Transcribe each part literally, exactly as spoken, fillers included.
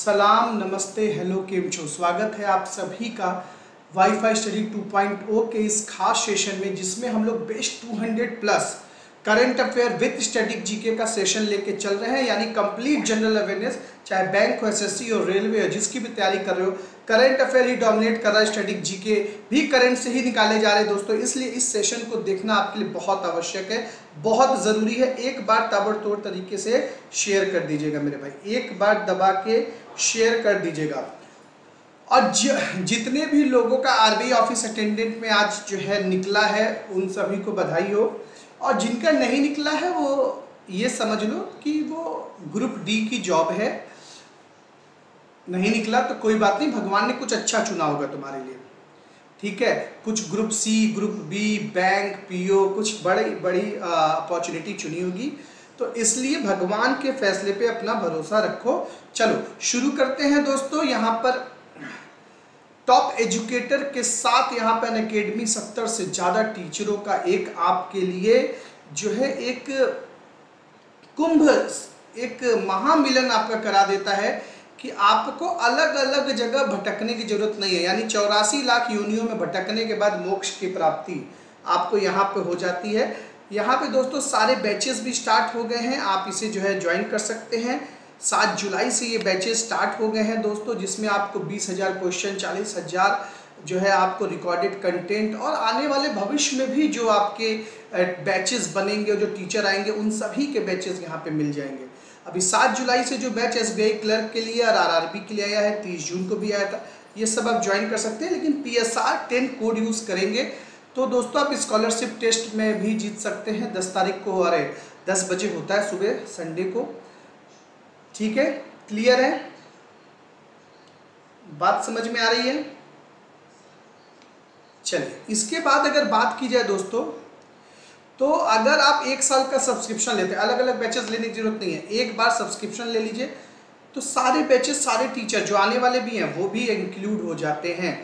सलाम नमस्ते हेलो केम छो। स्वागत है आप सभी का wifi fi study two point O के इस खास सेशन में, जिसमें हम लोग best two hundred plus current affair with static GK का सेशन लेके चल रहे हैं, यानी कंप्लीट जनरल अवेयरनेस, चाहे बैंक हो, एसएससी हो, रेलवे हो, जिसकी भी तैयारी कर रहे हो, करंट अफेयर ही डोमिनेट कर रहा है। स्टैटिक जीके भी करंट से ही निकाले जा रहे हैं दोस्तों, इसलिए इस सेशन को देखना आपके लिए बहुत आवश्यक है, बहुत ज़रूरी है। एक बार ताबड़तोड़ तरीके से शेयर कर दीजिएगा मेरे भाई, एक बार दबा के शेयर कर दीजिएगा। और जितने भी लोगों का आरबीआई ऑफिस अटेंडेंट में आज जो है निकला है, उन सभी को बधाई हो, और जिनका नहीं निकला है वो ये समझ लो कि वो ग्रुप डी की जॉब है। नहीं निकला तो कोई बात नहीं, भगवान ने कुछ अच्छा चुना होगा तुम्हारे लिए, ठीक है। कुछ group C, group B, bank, PO, कुछ बड़ी बड़ी अपॉर्चुनिटी चुनी होगी, तो इसलिए भगवान के फैसले पे अपना भरोसा रखो। चलो शुरू करते हैं दोस्तों। यहाँ पर टॉप एजुकेटर के साथ यहाँ पर अकेडमी सत्तर से ज़्यादा टीचरों का एक आपके लिए जो है एक कुंभ, एक महामिलन आपका करा देता है कि आपको अलग अलग जगह भटकने की जरूरत नहीं है। यानी चौरासी लाख योनियों में भटकने के बाद मोक्ष की प्राप्ति आपको यहाँ पे हो जाती है। यहाँ पे दोस्तों सारे बैचेस भी स्टार्ट हो गए हैं, आप इसे जो है ज्वाइन कर सकते हैं। सात जुलाई से ये बैचेस स्टार्ट हो गए हैं दोस्तों, जिसमें आपको बीस हज़ार क्वेश्चन, चालीस हज़ार जो है आपको रिकॉर्डेड कंटेंट, और आने वाले भविष्य में भी जो आपके बैचेस बनेंगे, जो टीचर आएंगे, उन सभी के बैचेस यहाँ पे मिल जाएंगे। अभी सात जुलाई से जो बैच एसबीआई क्लर्क के लिए और आरआरबी के लिए आया है, तीस जून को भी आया था, ये सब आप ज्वाइन कर सकते हैं। लेकिन P S R ten code use करेंगे तो दोस्तों आप स्कॉलरशिप टेस्ट में भी जीत सकते हैं। दस तारीख को, अरे दस बजे होता है सुबह, संडे को, ठीक है। क्लियर है, बात समझ में आ रही है? चलिए, इसके बाद अगर बात की जाए दोस्तों, तो अगर आप एक साल का सब्सक्रिप्शन लेते हैं, अलग अलग बैचेस लेने की जरूरत नहीं है, एक बार सब्सक्रिप्शन ले लीजिए तो सारे बैचेस, सारे टीचर जो आने वाले भी हैं वो भी इंक्लूड हो जाते हैं।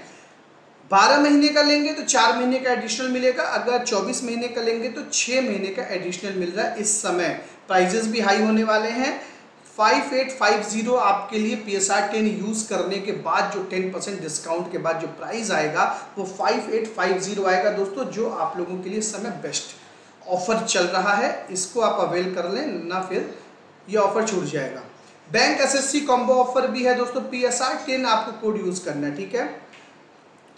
बारह महीने का लेंगे तो चार महीने का एडिशनल मिलेगा, अगर चौबीस महीने का लेंगे तो छः महीने का एडिशनल मिल रहा है। इस समय प्राइजेस भी हाई होने वाले हैं। अट्ठावन सौ पचास आपके लिए P S R ten use करने के बाद जो दस परसेंट डिस्काउंट के बाद जो प्राइस आएगा वो अट्ठावन सौ पचास आएगा दोस्तों, जो आप लोगों के लिए समय बेस्ट ऑफर चल रहा है। इसको आप अवेल कर लें, ना फिर ये ऑफर छूट जाएगा। बैंक एसएससी कॉम्बो ऑफर भी है दोस्तों, पी एस आर टेन आपको कोड यूज़ करना है, ठीक है।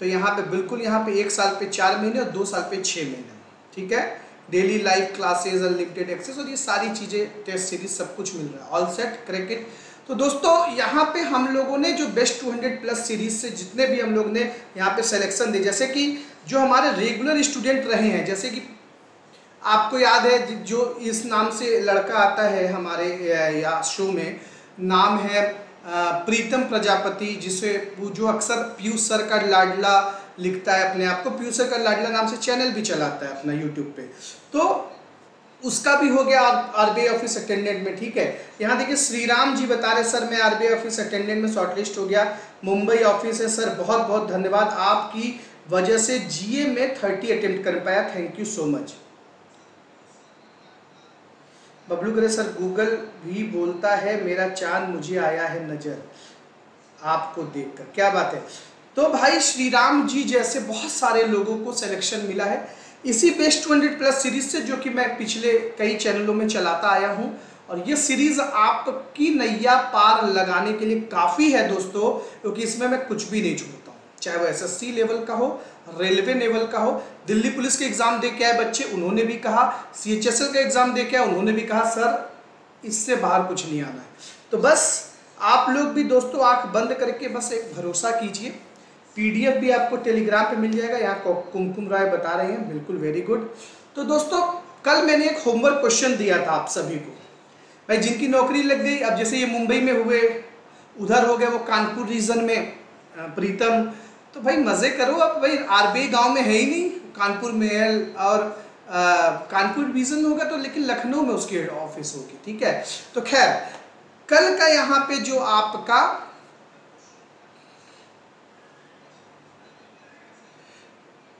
तो यहाँ पे बिल्कुल, यहाँ पे एक साल पे चार महीने और दो साल पे छः महीने, ठीक है। Daily live classes, unlimited access, और ये सारी चीज़ें, टेस्ट सीरीज, सब कुछ मिल रहा है। All set, cricket. तो दोस्तों यहाँ पे हम लोगों ने जो best two hundred plus series से जितने भी हम लोग ने यहाँ पे सिलेक्शन दिए, जैसे कि जो हमारे रेगुलर स्टूडेंट रहे हैं, जैसे कि आपको याद है जो इस नाम से लड़का आता है हमारे या शो में, नाम है प्रीतम प्रजापति, जिसे जो अक्सर पीयूष सरकार लाडला लिखता है अपने आप को, पीयूष सरकार लाडला नाम से चैनल भी चलाता है अपना यूट्यूब पे, तो उसका भी हो गया आरबीआई ऑफिस अटेंडेंट में, ठीक है। यहाँ देखिए श्रीराम जी बता रहे, सर मैं आरबीआई ऑफिस अटेंडेंट में शॉर्टलिस्ट हो गया, मुंबई ऑफिस है सर, बहुत बहुत धन्यवाद, आपकी वजह से जीए में थर्टी अटेम्प्ट कर पाया, thank you so much. Bablu करे सर गूगल भी बोलता है मेरा चांद मुझे आया है नजर आपको देखकर, क्या बात है। तो भाई श्री राम जी जैसे बहुत सारे लोगों को सिलेक्शन मिला है इसी best two hundred plus series से, जो कि मैं पिछले कई चैनलों में चलाता आया हूं, और ये सीरीज आपकी नैया पार लगाने के लिए काफ़ी है दोस्तों, क्योंकि इसमें मैं कुछ भी नहीं छोड़ता हूँ, चाहे वो एसएससी लेवल का हो, रेलवे लेवल का हो। दिल्ली पुलिस के एग्ज़ाम दे के आए बच्चे, उन्होंने भी कहा, सीएचएसएल का एग्ज़ाम दे के आए, उन्होंने भी कहा सर इससे बाहर कुछ नहीं आना है। तो बस आप लोग भी दोस्तों आंख बंद करके बस एक भरोसा कीजिए। पीडीएफ भी आपको टेलीग्राम पे मिल जाएगा, यहाँ कुमकुम राय बता रहे हैं, बिल्कुल वेरी गुड। तो दोस्तों कल मैंने एक होमवर्क क्वेश्चन दिया था आप सभी को, भाई जिनकी नौकरी लग गई, अब जैसे ये मुंबई में हुए, उधर हो गए वो कानपुर रीजन में प्रीतम, तो भाई मज़े करो अब, भाई आरबीआई गांव में है ही नहीं, कानपुर में है, और कानपुर रीजन होगा तो, लेकिन लखनऊ में उसकी ऑफिस होगी, ठीक है। तो खैर कल का यहाँ पे जो आपका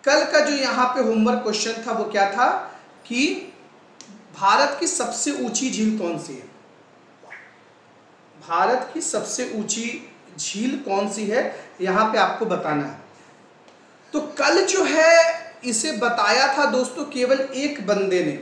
कल का जो यहाँ पे होमवर्क क्वेश्चन था वो क्या था कि भारत की सबसे ऊंची झील कौन सी है? भारत की सबसे ऊंची झील कौन सी है, यहाँ पे आपको बताना है। तो कल जो है इसे बताया था दोस्तों केवल एक बंदे ने,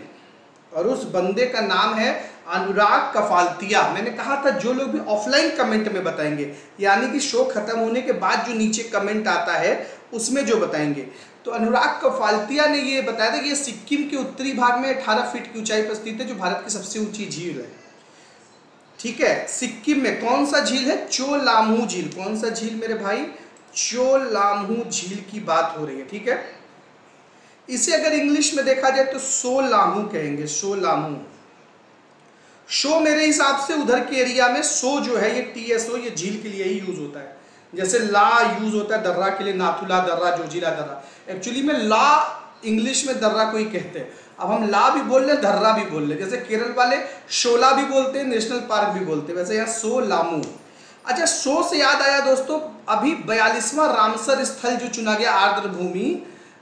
और उस बंदे का नाम है अनुराग कफालतिया। मैंने कहा था जो लोग भी ऑफलाइन कमेंट में बताएंगे, यानी कि शो खत्म होने के बाद जो नीचे कमेंट आता है उसमें जो बताएंगे, तो अनुराग कफालतिया ने ये बताया था कि ये सिक्किम के उत्तरी भाग में अठारह फीट की ऊंचाई पर स्थित है, जो भारत की सबसे ऊंची झील है। ठीक है, सिक्किम में कौन सा झील है? त्सो ल्हामो झील। कौन सा झील मेरे भाई? त्सो ल्हामो झील की बात हो रही है। ठीक है, इसे अगर इंग्लिश में देखा जाए तो त्सो ल्हामो कहेंगे। त्सो ल्हामो शो मेरे हिसाब से उधर के एरिया में सो जो है ये टी एस ओ ये झील के लिए ही यूज होता है, जैसे ला यूज होता है दर्रा के लिए, नाथुला दर्रा, जोजिला दर्रा। एक्चुअली में ला इंग्लिश में दर्रा को ही कहते हैं। अब हम ला भी बोल रहे हैं, दर्रा भी बोल रहे हैं, जैसे केरल वाले शोला भी बोलते हैं, नेशनल पार्क भी बोलते हैं, वैसे यहाँ त्सो ल्हामो। अच्छा, सो से याद आया दोस्तों, अभी बयालीसवां रामसर स्थल जो चुना गया आर्द्रभूमि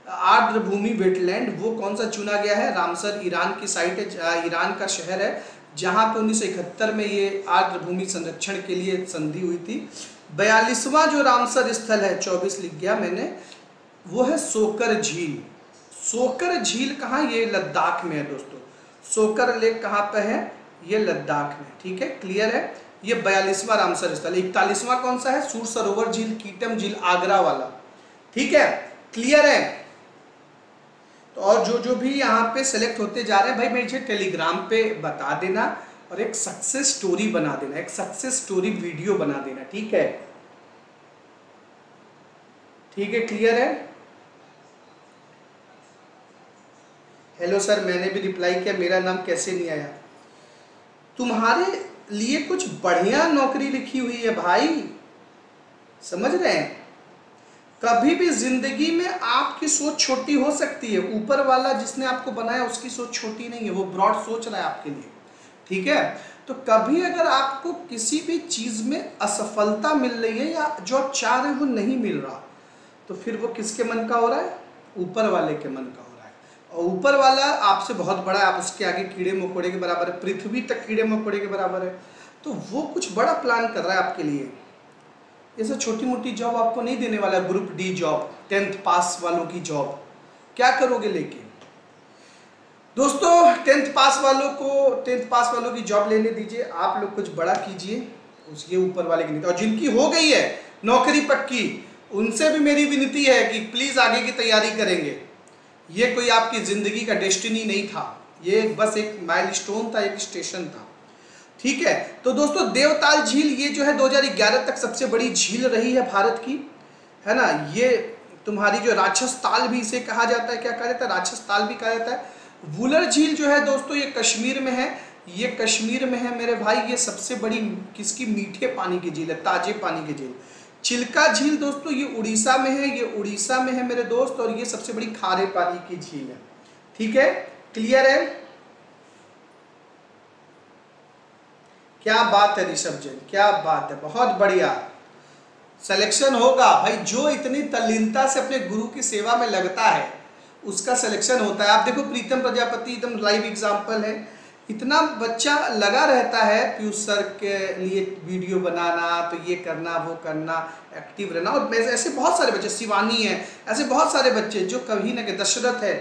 आर्द्रभूमि वेटलैंड, वो कौन सा चुना गया है? रामसर ईरान की साइट है, ईरान का शहर है, जहाँ पे उन्नीस सौ इकहत्तर में ये आर्द्रभूमि संरक्षण के लिए संधि हुई थी। बयालीसवां जो रामसर स्थल है, चौबीस लिख गया मैंने, वो है सोकर झील। सोकर झील कहाँ? ये लद्दाख में है दोस्तों। सोकर लेक कहाँ पे है? ये लद्दाख में। ठीक है, क्लियर है। ये बयालीसवां रामसर स्थल। इकतालीसवां कौन सा है? सूर सरोवर झील, कीटम झील, आगरा वाला। ठीक है, क्लियर है। तो और जो जो भी यहाँ पे सेलेक्ट होते जा रहे हैं भाई, मुझे टेलीग्राम पे बता देना और एक सक्सेस स्टोरी बना देना, एक सक्सेस स्टोरी वीडियो बना देना। ठीक है, ठीक है, क्लियर है। हेलो सर, मैंने भी रिप्लाई किया, मेरा नाम कैसे नहीं आया? तुम्हारे लिए कुछ बढ़िया नौकरी लिखी हुई है भाई, समझ रहे हैं। कभी भी जिंदगी में आपकी सोच छोटी हो सकती है, ऊपर वाला जिसने आपको बनाया उसकी सोच छोटी नहीं है, वो ब्रॉड सोच रहा है आपके लिए। ठीक है, तो कभी अगर आपको किसी भी चीज़ में असफलता मिल रही है या जो आप चाह रहे हो नहीं मिल रहा, तो फिर वो किसके मन का हो रहा है? ऊपर वाले के मन का हो रहा है। और ऊपर वाला आपसे बहुत बड़ा है, आप उसके आगे कीड़े मकोड़े के बराबर है, पृथ्वी तक कीड़े मकोड़े के बराबर है, तो वो कुछ बड़ा प्लान कर रहा है आपके लिए। ऐसा छोटी मोटी जॉब आपको नहीं देने वाला, group D job, tenth pass वालों की जॉब। क्या करोगे लेके दोस्तों? टेंथ पास वालों को टेंथ पास वालों की जॉब लेने दीजिए, आप लोग कुछ बड़ा कीजिए, उसके ऊपर वाले की नहीं। और जिनकी हो गई है नौकरी पक्की, उनसे भी मेरी विनती है कि प्लीज़ आगे की तैयारी करेंगे। ये कोई आपकी ज़िंदगी का डेस्टिनी नहीं था, ये बस एक माइलस्टोन था, एक स्टेशन था। ठीक है, तो दोस्तों देवताल झील ये जो है दो हज़ार ग्यारह तक सबसे बड़ी झील रही है भारत की, है ना। ये तुम्हारी जो राक्षस ताल भी इसे कहा जाता है, क्या कहा जाता है? राक्षस ताल भी कहा जाता है। वुलर झील जो है दोस्तों ये कश्मीर में है, ये कश्मीर में है मेरे भाई। ये सबसे बड़ी किसकी? मीठे पानी की झील है, ताजे पानी की झील। चिल्का झील दोस्तों ये उड़ीसा में है, ये उड़ीसा में है मेरे दोस्त, और ये सबसे बड़ी खारे पानी की झील है। ठीक है, क्लियर है। क्या बात है ऋषभ जैन, क्या बात है, बहुत बढ़िया। सिलेक्शन होगा भाई, जो इतनी तल्लीनता से अपने गुरु की सेवा में लगता है उसका सिलेक्शन होता है। आप देखो प्रीतम प्रजापति एकदम लाइव एग्जांपल है, इतना बच्चा लगा रहता है पीयूष सर के लिए, वीडियो बनाना, तो ये करना, वो करना, एक्टिव रहना। और ऐसे बहुत सारे बच्चे, शिवानी है, ऐसे बहुत सारे बच्चे जो कहीं ना कहीं, दशरथ है,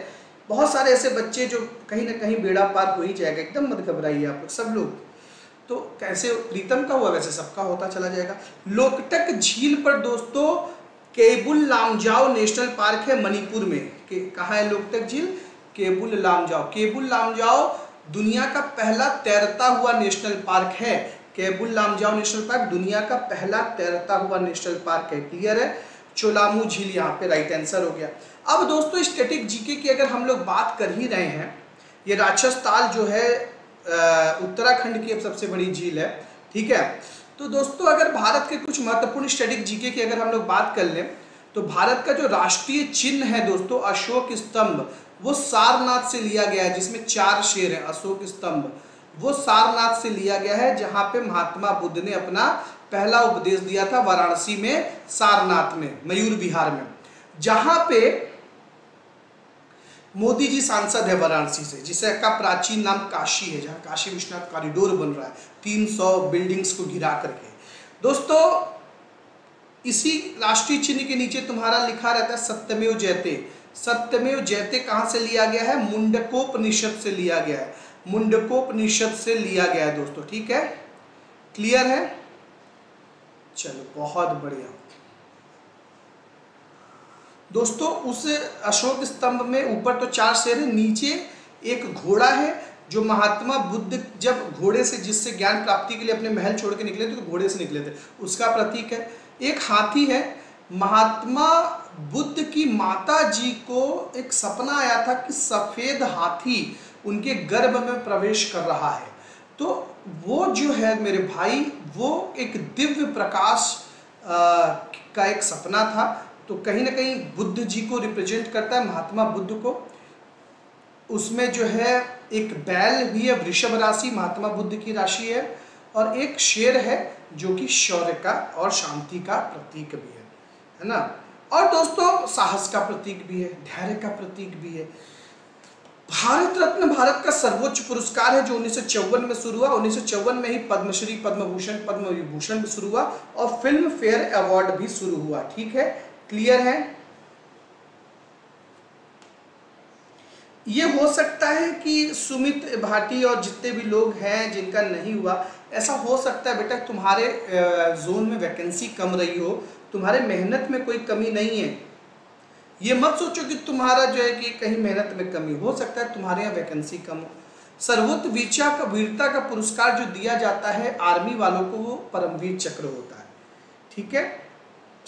बहुत सारे ऐसे बच्चे जो कहीं ना कहीं बेड़ा पार हो ही जाएगा। एकदम मत घबराइए आप लोग, सब लोग। तो कैसे प्रीतम का हुआ वैसे सबका होता चला जाएगा। लोकटक झील पर दोस्तों केबुल लामजाओ नेशनल पार्क है मणिपुर में। कहाँ है लोकटक झील? केबुल लामजाओ। केबुल लामजाओ दुनिया का पहला तैरता हुआ नेशनल पार्क है। केबुल लामजाओ नेशनल पार्क दुनिया का पहला तैरता हुआ नेशनल पार्क है। क्लियर है। त्सो ल्हामो झील यहाँ पे राइट आंसर हो गया। अब दोस्तों स्टैटिक जीके की अगर हम लोग बात कर ही रहे हैं, ये राक्षस ताल जो है उत्तराखंड की अब सबसे बड़ी झील है। ठीक है, तो दोस्तों अगर भारत के कुछ महत्वपूर्ण स्टैटिक जीके की अगर हम लोग बात कर लें, तो भारत का जो राष्ट्रीय चिन्ह है दोस्तों अशोक स्तंभ, वो सारनाथ से लिया गया है, जिसमें चार शेर हैं। अशोक स्तंभ वो सारनाथ से लिया गया है, जहाँ पे महात्मा बुद्ध ने अपना पहला उपदेश दिया था, वाराणसी में, सारनाथ में, मयूर विहार में, जहाँ पे मोदी जी सांसद है वाराणसी से, जिसे का प्राचीन नाम काशी है, जहाँ काशी विश्वनाथ कॉरिडोर बन रहा है तीन सौ बिल्डिंग्स को घिरा करके। दोस्तों इसी राष्ट्रीय चिन्ह के नीचे तुम्हारा लिखा रहता है सत्यमेव जयते। सत्यमेव जयते कहाँ से लिया गया है? मुंडकोपनिषद से लिया गया है, मुंडकोपनिषद से लिया गया है दोस्तों। ठीक है, क्लियर है? चलो बहुत बढ़िया दोस्तों। उस अशोक स्तंभ में ऊपर तो चार शेर है, नीचे एक घोड़ा है जो महात्मा बुद्ध जब घोड़े से, जिससे ज्ञान प्राप्ति के लिए अपने महल छोड़ के निकले थे तो घोड़े से निकले थे, उसका प्रतीक है। एक हाथी है, महात्मा बुद्ध की माता जी को एक सपना आया था कि सफेद हाथी उनके गर्भ में प्रवेश कर रहा है, तो वो जो है मेरे भाई वो एक दिव्य प्रकाश आ, का एक सपना था, तो कहीं ना कहीं बुद्ध जी को रिप्रेजेंट करता है, महात्मा बुद्ध को। उसमें जो है एक बैल भी है, वृषभ राशि महात्मा बुद्ध की राशि है, और एक शेर है जो कि शौर्य का और शांति का प्रतीक भी है, है ना। और दोस्तों साहस का प्रतीक भी है, धैर्य का प्रतीक भी है। भारत रत्न भारत का सर्वोच्च पुरस्कार है जो उन्नीस सौ चौवन में शुरू हुआ, उन्नीस सौ चौवन में ही पद्मश्री, पद्म भूषण, पद्म विभूषण भी शुरू हुआ और फिल्म फेयर अवार्ड भी शुरू हुआ। ठीक है, क्लियर है? ये हो सकता है कि सुमित भाटी और जितने भी लोग हैं जिनका नहीं हुआ, ऐसा हो सकता है बेटा तुम्हारे जोन में वैकेंसी कम रही हो, तुम्हारे मेहनत में कोई कमी नहीं है। ये मत सोचो कि तुम्हारा जो है कि कहीं मेहनत में कमी, हो सकता है तुम्हारे यहाँ वैकेंसी कम हो। सर्वोच्च वीरता का वीरता का पुरस्कार जो दिया जाता है आर्मी वालों को, वो परमवीर चक्र होता है। ठीक है,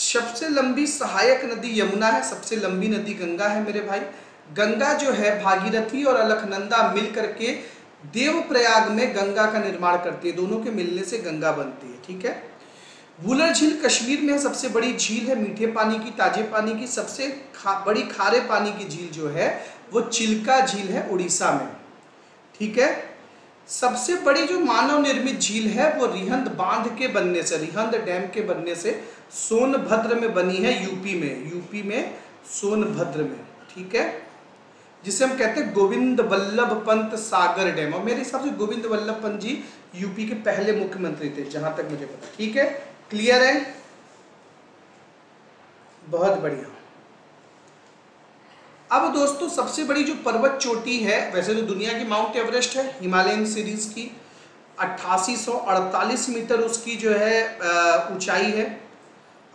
सबसे लंबी सहायक नदी यमुना है, सबसे लंबी नदी गंगा है मेरे भाई। गंगा जो है भागीरथी और अलकनंदा मिल करके देवप्रयाग में गंगा का निर्माण करती है, दोनों के मिलने से गंगा बनती है। ठीक है, वुलर झील कश्मीर में है, सबसे बड़ी झील है, मीठे पानी की, ताजे पानी की। सबसे खा, बड़ी खारे पानी की झील जो है वो चिल्का झील है उड़ीसा में। ठीक है, सबसे बड़ी जो मानव निर्मित झील है वो रिहंद बांध के बनने से, रिहंद डैम के बनने से सोनभद्र में बनी है, यूपी में, यूपी में सोनभद्र में। ठीक है, जिसे हम कहते हैं गोविंद वल्लभ पंत सागर डैम, और मेरे हिसाब से गोविंद वल्लभ पंत जी यूपी के पहले मुख्यमंत्री थे जहां तक मुझे पता। ठीक है, क्लियर है? बहुत बढ़िया। अब दोस्तों सबसे बड़ी जो पर्वत चोटी है, वैसे तो दुनिया की माउंट एवरेस्ट है, हिमालयन सीरीज की, अट्ठासी सौ अड़तालीस मीटर उसकी जो है ऊंचाई है,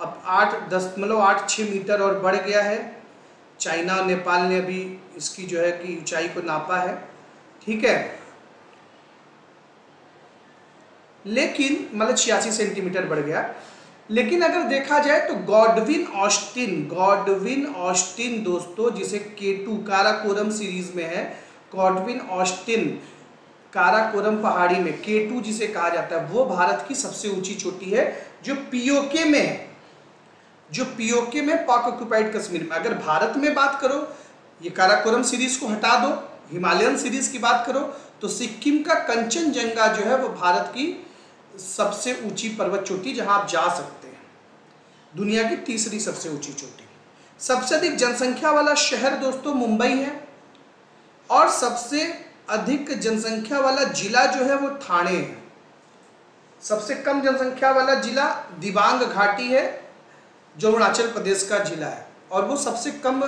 अब आठ दशमलव आठ छः मीटर और बढ़ गया है। चाइना और नेपाल ने अभी इसकी जो है कि ऊंचाई को नापा है। ठीक है, लेकिन मतलब छियासी सेंटीमीटर बढ़ गया। लेकिन अगर देखा जाए तो गोडविन ऑस्टिन, गोडविन ऑस्टिन दोस्तों जिसे के टू काराकोरम सीरीज में है, गोडविन ऑस्टिन काराकोरम पहाड़ी में के टू जिसे कहा जाता है, वो भारत की सबसे ऊंची चोटी है जो पीओके में है, जो पीओके में पाक ऑक्यूपाइड कश्मीर में। अगर भारत में बात करो, ये काराकोरम सीरीज को हटा दो, हिमालयन सीरीज की बात करो, तो सिक्किम का कंचन जंगा जो है वो भारत की सबसे ऊंची पर्वत चोटी जहां आप जा सकते हैं, दुनिया की तीसरी सबसे ऊंची चोटी। सबसे अधिक जनसंख्या वाला शहर दोस्तों मुंबई है, और सबसे अधिक जनसंख्या वाला जिला जो है वो ठाणे है। सबसे कम जनसंख्या वाला जिला दिबांग घाटी है जो अरुणाचल प्रदेश का जिला है, और वो सबसे कम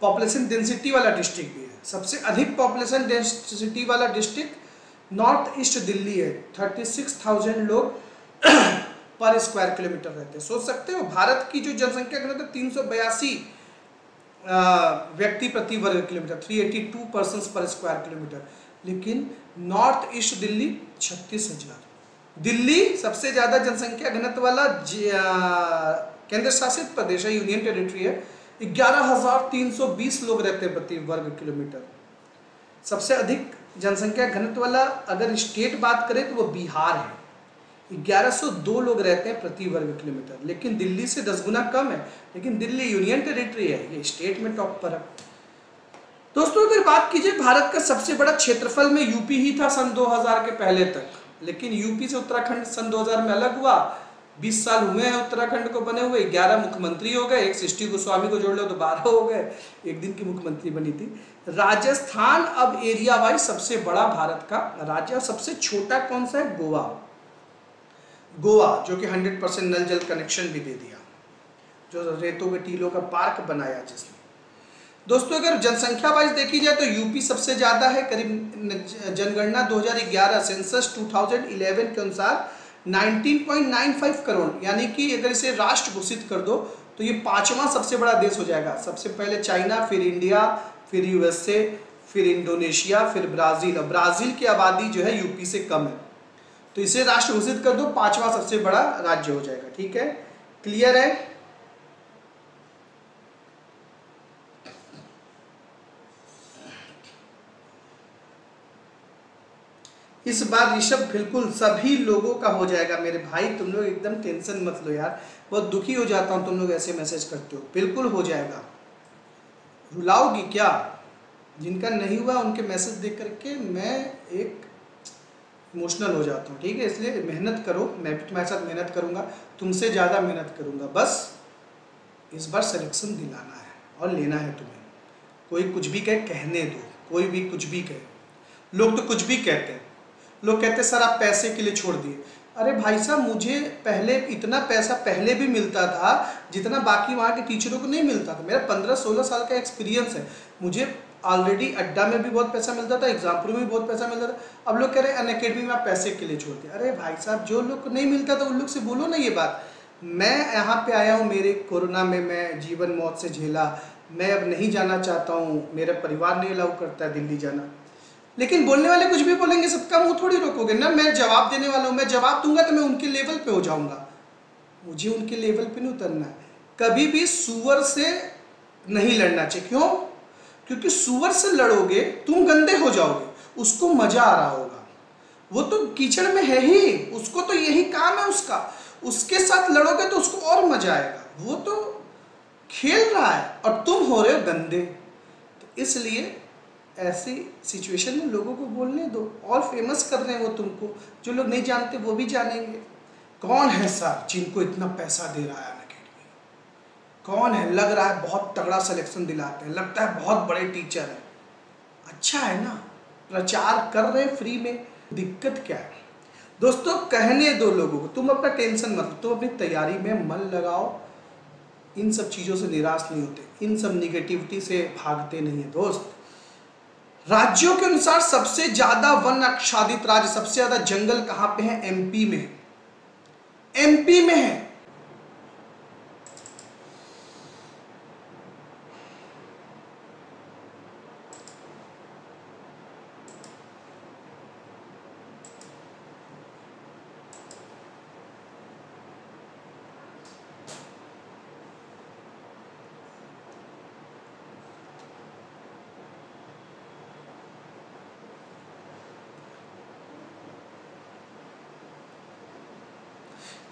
पॉपुलेशन डेंसिटी वाला डिस्ट्रिक्ट भी है। सबसे अधिक पॉपुलेशन डेंसिटी वाला डिस्ट्रिक्ट नॉर्थ ईस्ट दिल्ली है, छत्तीस हज़ार लोग पर स्क्वायर किलोमीटर रहते हैं। सोच सकते हो भारत की जो जनसंख्या है तो तीन सौ बयासी व्यक्ति प्रति वर्ग किलोमीटर, तीन सौ बयासी पर्सन्स पर स्क्वायर किलोमीटर, लेकिन नॉर्थ ईस्ट दिल्ली छत्तीस हज़ार। दिल्ली सबसे ज़्यादा जनसंख्या घनत्व वाला केंद्र शासित प्रदेश है, यूनियन टेरिटरी है, ग्यारह हज़ार तीन सौ बीस लोग रहते हैं प्रति वर्ग किलोमीटर। सबसे अधिक जनसंख्या घनत्व वाला अगर स्टेट बात करें तो वो बिहार है, ग्यारह सौ दो लोग रहते हैं प्रति वर्ग किलोमीटर, लेकिन दिल्ली से दस गुना कम है, लेकिन दिल्ली यूनियन टेरिटरी है, ये स्टेट में टॉप पर है। दोस्तों अगर बात कीजिए भारत का सबसे बड़ा क्षेत्रफल में यूपी ही था सन दो हज़ार के पहले तक, लेकिन यूपी से उत्तराखंड सन दो हज़ार में अलग हुआ, बीस साल हुए हैं उत्तराखंड को बने हुए, ग्यारह मुख्यमंत्री हो गए, एक सृष्टि गोस्वामी को जोड़ लो तो बारह हो गए, एक दिन की मुख्यमंत्री बनी थी। राजस्थान अब एरिया वाइज सबसे बड़ा भारत का राज्य, और सबसे छोटा कौन सा है? गोवा। गोवा जो कि हंड्रेड परसेंट नल जल कनेक्शन भी दे दिया, जो रेतों के टीलों का पार्क बनाया जिसने। दोस्तों अगर जनसंख्या वाइज देखी जाए तो यूपी सबसे ज़्यादा है, करीब जनगणना दो हज़ार ग्यारह सेंसस दो हज़ार ग्यारह के अनुसार उन्नीस पॉइंट नौ पाँच करोड़, यानी कि अगर इसे राष्ट्र घोषित कर दो तो ये पाँचवां सबसे बड़ा देश हो जाएगा। सबसे पहले चाइना, फिर इंडिया, फिर यूएसए, फिर इंडोनेशिया, फिर ब्राज़ील। और ब्राज़ील की आबादी जो है यूपी से कम है, तो इसे राष्ट्र घोषित कर दो, पाँचवां सबसे बड़ा राज्य हो जाएगा। ठीक है, क्लियर है? इस बार ऋषभ बिल्कुल सभी लोगों का हो जाएगा। मेरे भाई तुम लोग एकदम टेंशन मत लो यार, बहुत दुखी हो जाता हूँ तुम लोग ऐसे मैसेज करते हो। बिल्कुल हो जाएगा, रुलाओगी क्या? जिनका नहीं हुआ उनके मैसेज देख करके मैं एक इमोशनल हो जाता हूँ। ठीक है, इसलिए मेहनत करो, मैं भी तुम्हारे साथ मेहनत करूँगा, तुमसे ज़्यादा मेहनत करूँगा। बस इस बार सिलेक्शन दिलाना है और लेना है तुम्हें। कोई कुछ भी कहे, कहने दो, कोई भी कुछ भी कहे। लोग तो कुछ भी कहते हैं, लोग कहते सर आप पैसे के लिए छोड़ दिए। अरे भाई साहब, मुझे पहले इतना पैसा पहले भी मिलता था जितना बाकी वहाँ के टीचरों को नहीं मिलता था। मेरा पंद्रह सोलह साल का एक्सपीरियंस है, मुझे ऑलरेडी अड्डा में भी बहुत पैसा मिलता था, एग्जामपुर में भी बहुत पैसा मिलता था। अब लोग कह रहे हैं अनअकैडमी में आप पैसे के लिए छोड़ते। अरे भाई साहब, जो लोग को नहीं मिलता था उन लोग से बोलो ना ये बात। मैं यहाँ पर आया हूँ, मेरे कोरोना में मैं जीवन मौत से झेला, मैं अब नहीं जाना चाहता हूँ, मेरा परिवार नहीं अलाउ करता है दिल्ली जाना। लेकिन बोलने वाले कुछ भी बोलेंगे, सबका मुंह थोड़ी रोकोगे ना। मैं जवाब देने वाला हूँ, मैं जवाब दूंगा तो मैं उनके लेवल पे हो जाऊंगा। मुझे उनके लेवल पे नहीं उतरना है। कभी भी सुअर से नहीं लड़ना चाहिए। क्यों? क्योंकि सुअर से लड़ोगे तुम गंदे हो जाओगे, उसको मजा आ रहा होगा, वो तो कीचड़ में है ही, उसको तो यही काम है उसका। उसके साथ लड़ोगे तो उसको और मजा आएगा, वो तो खेल रहा है और तुम हो रहे हो गंदे। तो इसलिए ऐसी सिचुएशन में लोगों को बोलने दो, और फेमस कर रहे हैं वो तुमको। जो लोग नहीं जानते वो भी जानेंगे। कौन है सर जिनको इतना पैसा दे रहा है अनअकैडमी? कौन है? लग रहा है बहुत तगड़ा सिलेक्शन दिलाते हैं, लगता है बहुत बड़े टीचर हैं। अच्छा है ना, प्रचार कर रहे हैं फ्री में, दिक्कत क्या है? दोस्तों कहने दो लोगों को, तुम अपना टेंशन मत लो, तुम अपनी तैयारी में मन लगाओ। इन सब चीज़ों से निराश नहीं होते, इन सब निगेटिविटी से भागते नहीं हैं दोस्त। राज्यों के अनुसार सबसे ज्यादा वन आच्छादित राज्य, सबसे ज्यादा जंगल कहां पे है? एमपी में है, एमपी में है।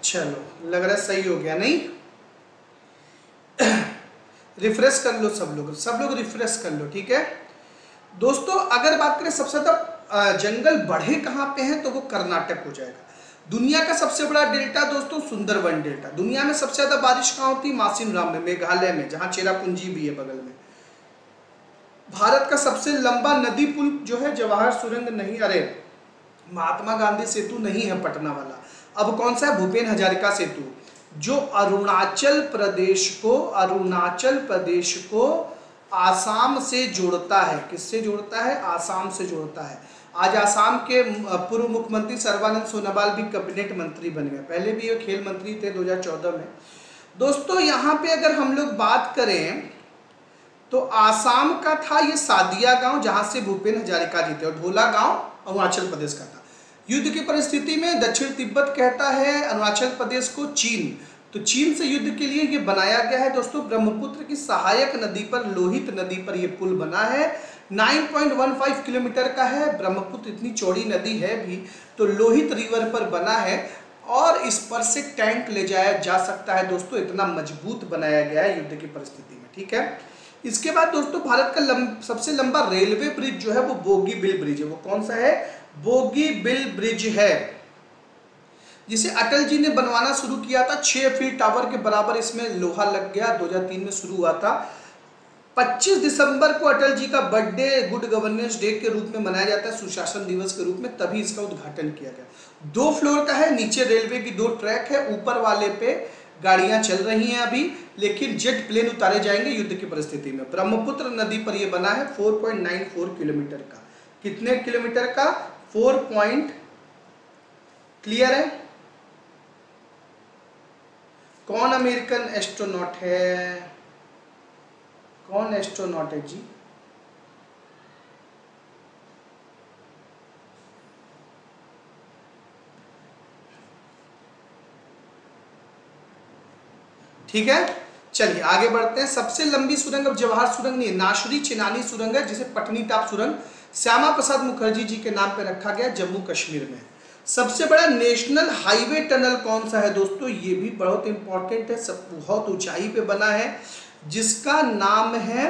चलो, लग रहा है सही हो गया। नहीं रिफ्रेश कर लो सब लोग, सब लोग रिफ्रेश कर लो। ठीक है दोस्तों, अगर बात करें सबसे ज्यादा जंगल बढ़े कहाँ पे हैं तो वो कर्नाटक हो जाएगा। दुनिया का सबसे बड़ा डेल्टा दोस्तों सुंदरवन डेल्टा। दुनिया में सबसे ज्यादा बारिश कहाँ होती? मासिनराम में, मेघालय में, जहाँ चेरापूंजी भी है बगल में। भारत का सबसे लंबा नदी पुल जो है जवाहर सुरंग नहीं, अरे महात्मा गांधी सेतु नहीं है पटना वाला, अब कौन सा है? भूपेन हजारिका सेतु, जो अरुणाचल प्रदेश को अरुणाचल प्रदेश को आसाम से जोड़ता है। किससे जोड़ता है? आसाम से जोड़ता है। आज आसाम के पूर्व मुख्यमंत्री सर्बानंद सोनोवाल भी कैबिनेट मंत्री बन गए, पहले भी ये खेल मंत्री थे दो हज़ार चौदह में। दोस्तों यहाँ पे अगर हम लोग बात करें तो आसाम का था ये सादिया गाँव, जहाँ से भूपेन हजारिका जी थे, और ढोला गाँव अरुणाचल प्रदेश का था। युद्ध की परिस्थिति में दक्षिण तिब्बत कहता है अरुणाचल प्रदेश को चीन, तो चीन से युद्ध के लिए ये बनाया गया है दोस्तों। ब्रह्मपुत्र की सहायक नदी पर, लोहित नदी पर ये पुल बना है, नौ पॉइंट एक पाँच किलोमीटर का है। ब्रह्मपुत्र इतनी चौड़ी नदी है भी, तो लोहित रिवर पर बना है, और इस पर से टैंक ले जाया जा सकता है दोस्तों, इतना मजबूत बनाया गया है युद्ध की परिस्थिति में। ठीक है, इसके बाद दोस्तों भारत का लंब, सबसे लंबा रेलवे ब्रिज जो है वो बोगी बिल ब्रिज है। वो कौन सा है? बोगी बिल ब्रिज है। जिसे अटल जी ने बनवाना शुरू किया था। छः फीट टावर के बराबर इसमें लोहा लग गया, दो हज़ार तीन में शुरू हुआ था। पच्चीस दिसंबर को अटल जी का बर्थडे गुड गवर्नेंस डे के रूप में मनाया जाता है, सुशासन दिवस के रूप में, तभी इसका उद्घाटन किया गया। दो फ्लोर का है, नीचे रेलवे की दो ट्रैक है, ऊपर वाले पे गाड़ियां चल रही हैं अभी, लेकिन जेट प्लेन उतारे जाएंगे युद्ध की परिस्थिति में। ब्रह्मपुत्र नदी पर यह बना है, चार पॉइंट नौ चार किलोमीटर का। कितने किलोमीटर का? चार पॉइंट, क्लियर है? कौन अमेरिकन एस्ट्रोनॉट है? कौन एस्ट्रोनॉट है जी? ठीक है, चलिए आगे बढ़ते हैं। सबसे लंबी सुरंग अब जवाहर सुरंग नहीं है, नाशरी चिनानी सुरंग है, जिसे पटनीटाप सुरंग श्यामा प्रसाद मुखर्जी जी के नाम पर रखा गया, जम्मू कश्मीर में। सबसे बड़ा नेशनल हाईवे टनल कौन सा है दोस्तों? ये भी बहुत इंपॉर्टेंट है, सब बहुत ऊंचाई पे बना है, जिसका नाम है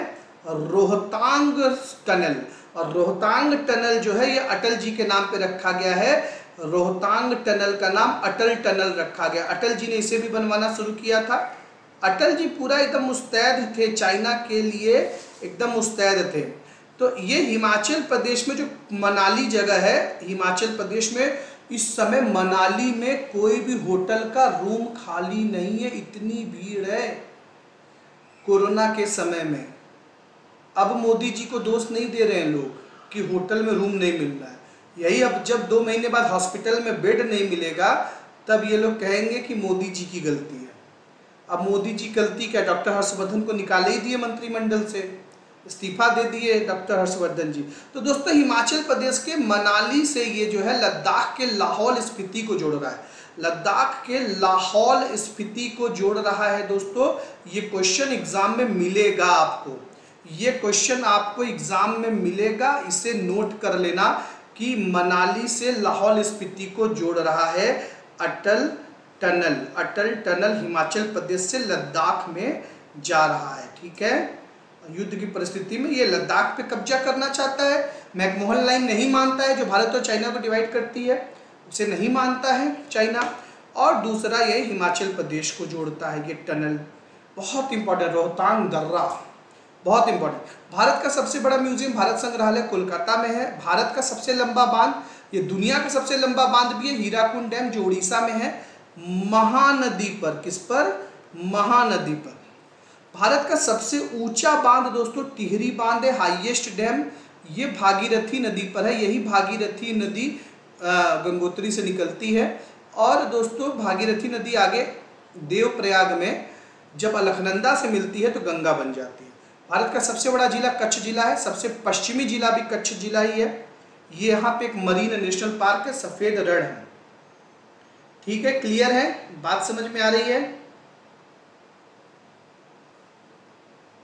रोहतांग टनल। और रोहतांग टनल जो है ये अटल जी के नाम पे रखा गया है। रोहतांग टनल का नाम अटल टनल रखा गया। अटल जी ने इसे भी बनवाना शुरू किया था। अटल जी पूरा एकदम मुस्तैद थे, चाइना के लिए एकदम मुस्तैद थे। तो ये हिमाचल प्रदेश में जो मनाली जगह है, हिमाचल प्रदेश में इस समय मनाली में कोई भी होटल का रूम खाली नहीं है, इतनी भीड़ है कोरोना के समय में। अब मोदी जी को दोष नहीं दे रहे हैं लोग कि होटल में रूम नहीं मिल रहा है। यही अब जब दो महीने बाद हॉस्पिटल में बेड नहीं मिलेगा तब ये लोग कहेंगे कि मोदी जी की गलती है। अब मोदी जी गलती क्या, डॉक्टर हर्षवर्धन को निकाले ही दिए मंत्रिमंडल से, इस्तीफा दे दिए डॉक्टर हर्षवर्धन जी। तो दोस्तों हिमाचल प्रदेश के मनाली से ये जो है लद्दाख के लाहौल स्पीति को जोड़ रहा है, लद्दाख के लाहौल स्पीति को जोड़ रहा है दोस्तों। ये क्वेश्चन एग्जाम में मिलेगा आपको, ये क्वेश्चन आपको एग्जाम में मिलेगा, इसे नोट कर लेना कि मनाली से लाहौल स्पीति को जोड़ रहा है अटल टनल। अटल टनल हिमाचल प्रदेश से लद्दाख में जा रहा है, ठीक है। युद्ध की परिस्थिति में ये लद्दाख पे कब्जा करना चाहता है। मैकमोहन लाइन नहीं मानता है, जो भारत और चाइना को डिवाइड करती है, उसे नहीं मानता है चाइना। और दूसरा ये हिमाचल प्रदेश को जोड़ता है ये टनल, बहुत इंपॉर्टेंट। रोहतांग दर्रा बहुत इंपॉर्टेंट। भारत का सबसे बड़ा म्यूजियम भारत संग्रहालय कोलकाता में है। भारत का सबसे लंबा बांध, ये दुनिया का सबसे लंबा बांध भी है, हीराकुंड डैम, जो उड़ीसा में है, महानदी पर। किस पर? महानदी पर। भारत का सबसे ऊंचा बांध दोस्तों टिहरी बांध है, हाईएस्ट डैम, ये भागीरथी नदी पर है। यही भागीरथी नदी गंगोत्री से निकलती है। और दोस्तों भागीरथी नदी आगे देवप्रयाग में जब अलकनंदा से मिलती है तो गंगा बन जाती है। भारत का सबसे बड़ा जिला कच्छ जिला है, सबसे पश्चिमी जिला भी कच्छ जिला ही है। ये यहाँ पे एक मरीन नेशनल पार्क है, सफेद रण है, ठीक है। क्लियर है, बात समझ में आ रही है?